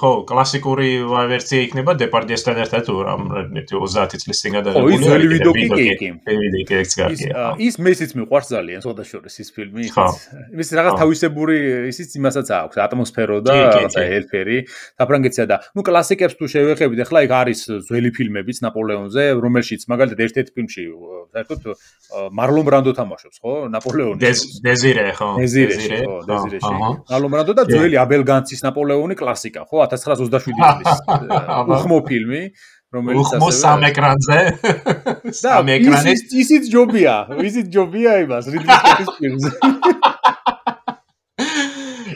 ხო, კლასიკური ვერსია იქნება დეპარტიესთან ერთად ორმოცდაათი წლის წინ გადაღებული. ხო, ის ვიდეოკი. ვიდეოკი კარგია. ის მეც მიყვარს ძალიან, სხვადასხვა ის ფილმი. იმის რაღაც თავისებური, ისიც იმასაც აქვს, ატმოსფერო და რაღაცა ელფერი, საფრანგეთისა და. ნუ კლასიკებს თუ შევეხებით, ახლა იქ არის ძველი ფილმებიც ნაპოლეონზე, რომელშიც მაგალითად ერთ-ერთ ფილმში, საერთოდ მარლონ ბრანდო თამაშობს, ხო? ნაპოლეონი. დეზირე, ხო. დეზირე, ხო, დეზირეში. მარლონ ბრანდო და ძველი აბელ განცის ნაპოლეონი კლასიკა, ხო? ათას ცხრაასოც ოცდაშვიდი წლის უხმო ფილმი, რომელიც ასე სამ ეკრანზე. და ეკრანის ისიც ჯობია, ისიც ჯობია იმას რიდლი სკოტის ფილმზე.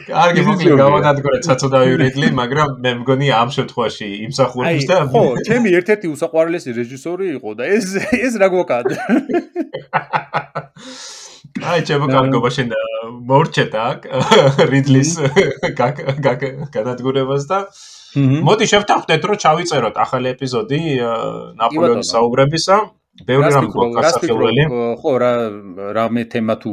კარგი, მოკლედ გავადადგურეთ საწოდავი რიდლი, მაგრამ მე მგონი ამ შემთხვევაში იმსახურებს და ხო, ჩემი ერთ-ერთი უსაყვარლესი რეჟისორი იყო და ეს ეს რა გვაკად. აი, ჩემო კარგობა შენ მოურჩეთ აქ რიდლის გადადგურებას და მოდი შევთანხმდეთ რომ ჩავიწეროთ ახალი ეპიზოდი ნაპოლეონის საუბრებისა. Ბევრი რამ გვაქვს ახსენებული. ხო, რა რამე თემა თუ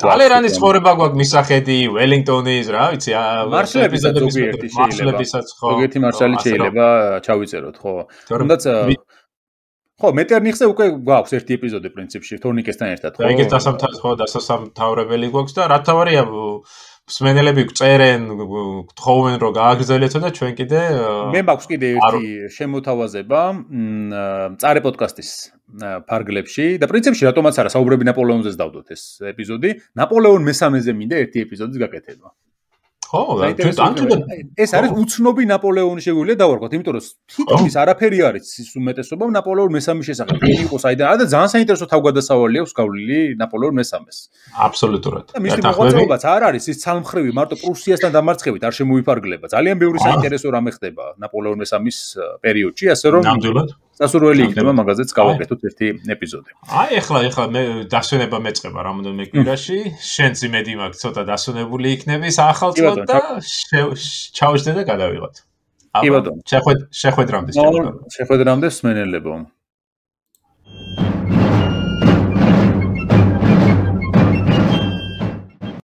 ტალერანის ცხოვრება გვაქვს მისახედი, ველინგტონის, რა ვიცი, მარშალებისაც ზოგიერთი შეიძლება. ზოგიერთი მარშალი შეიძლება ჩავიწეროთ, ხო. თუნდაც ხო, მეტერნიხზე უკვე გვაქვს ერთი ეპიზოდი პრინციპში, თორნიკესთან ერთად, ხო? ეგეც დასამთავრებელი, ხო, დასამთავრებელი გვაქვს და რა თავარია მსმენელები წერენ, გთხოვენ რომ გააგრძელებთ და ჩვენ კიდე მე მაქვს კიდე ერთი შემოთავაზება, მწარე პოდკასტის ფარგლებში და პრინციპში რატომაც არა საუბრები ნაპოლეონზეც დავდოთ ეს ეპიზოდი, ნაპოლეონ მესამეზე მინდა ერთი ეპიზოდის გაკეთება. ხო, თვითონ ეს არის უცნობი ნაპოლეონი შეგვიძლია დავარქვათ, იმიტომ რომ თითქმის არაფერი არის ის უმეტესობა ნაპოლეონ მესამის შესახებ. ის იყო საიდან და ძალიან საინტერესო თავგადასავალი აქვს გავლილი ნაპოლეონ მესამეს. აბსოლუტურად. და მისი მოღვაწეობაც არ არის ის სამხრივი, მარტო პრუსიასთან დამარცხებით არ შემოიფარგლება. ძალიან ბევრი საინტერესო რამე ხდება ნაპოლეონ მესამის პერიოდში, ასე რომ ნამდვილად სასურველი იქნება მაგაზეც გავაკეთოთ ერთი ეპიზოდი. აი, ეხლა ეხლა მე დასვენება მეწყება რამოდენიმე კვირაში, შენც იმედი მაქვს ცოტა დასვენებული იქნები ახალწლად და ჩავშდე და გადავიღოთ. აბა, შეხვედრამდე. შეხვედრამდე მსმენელებო.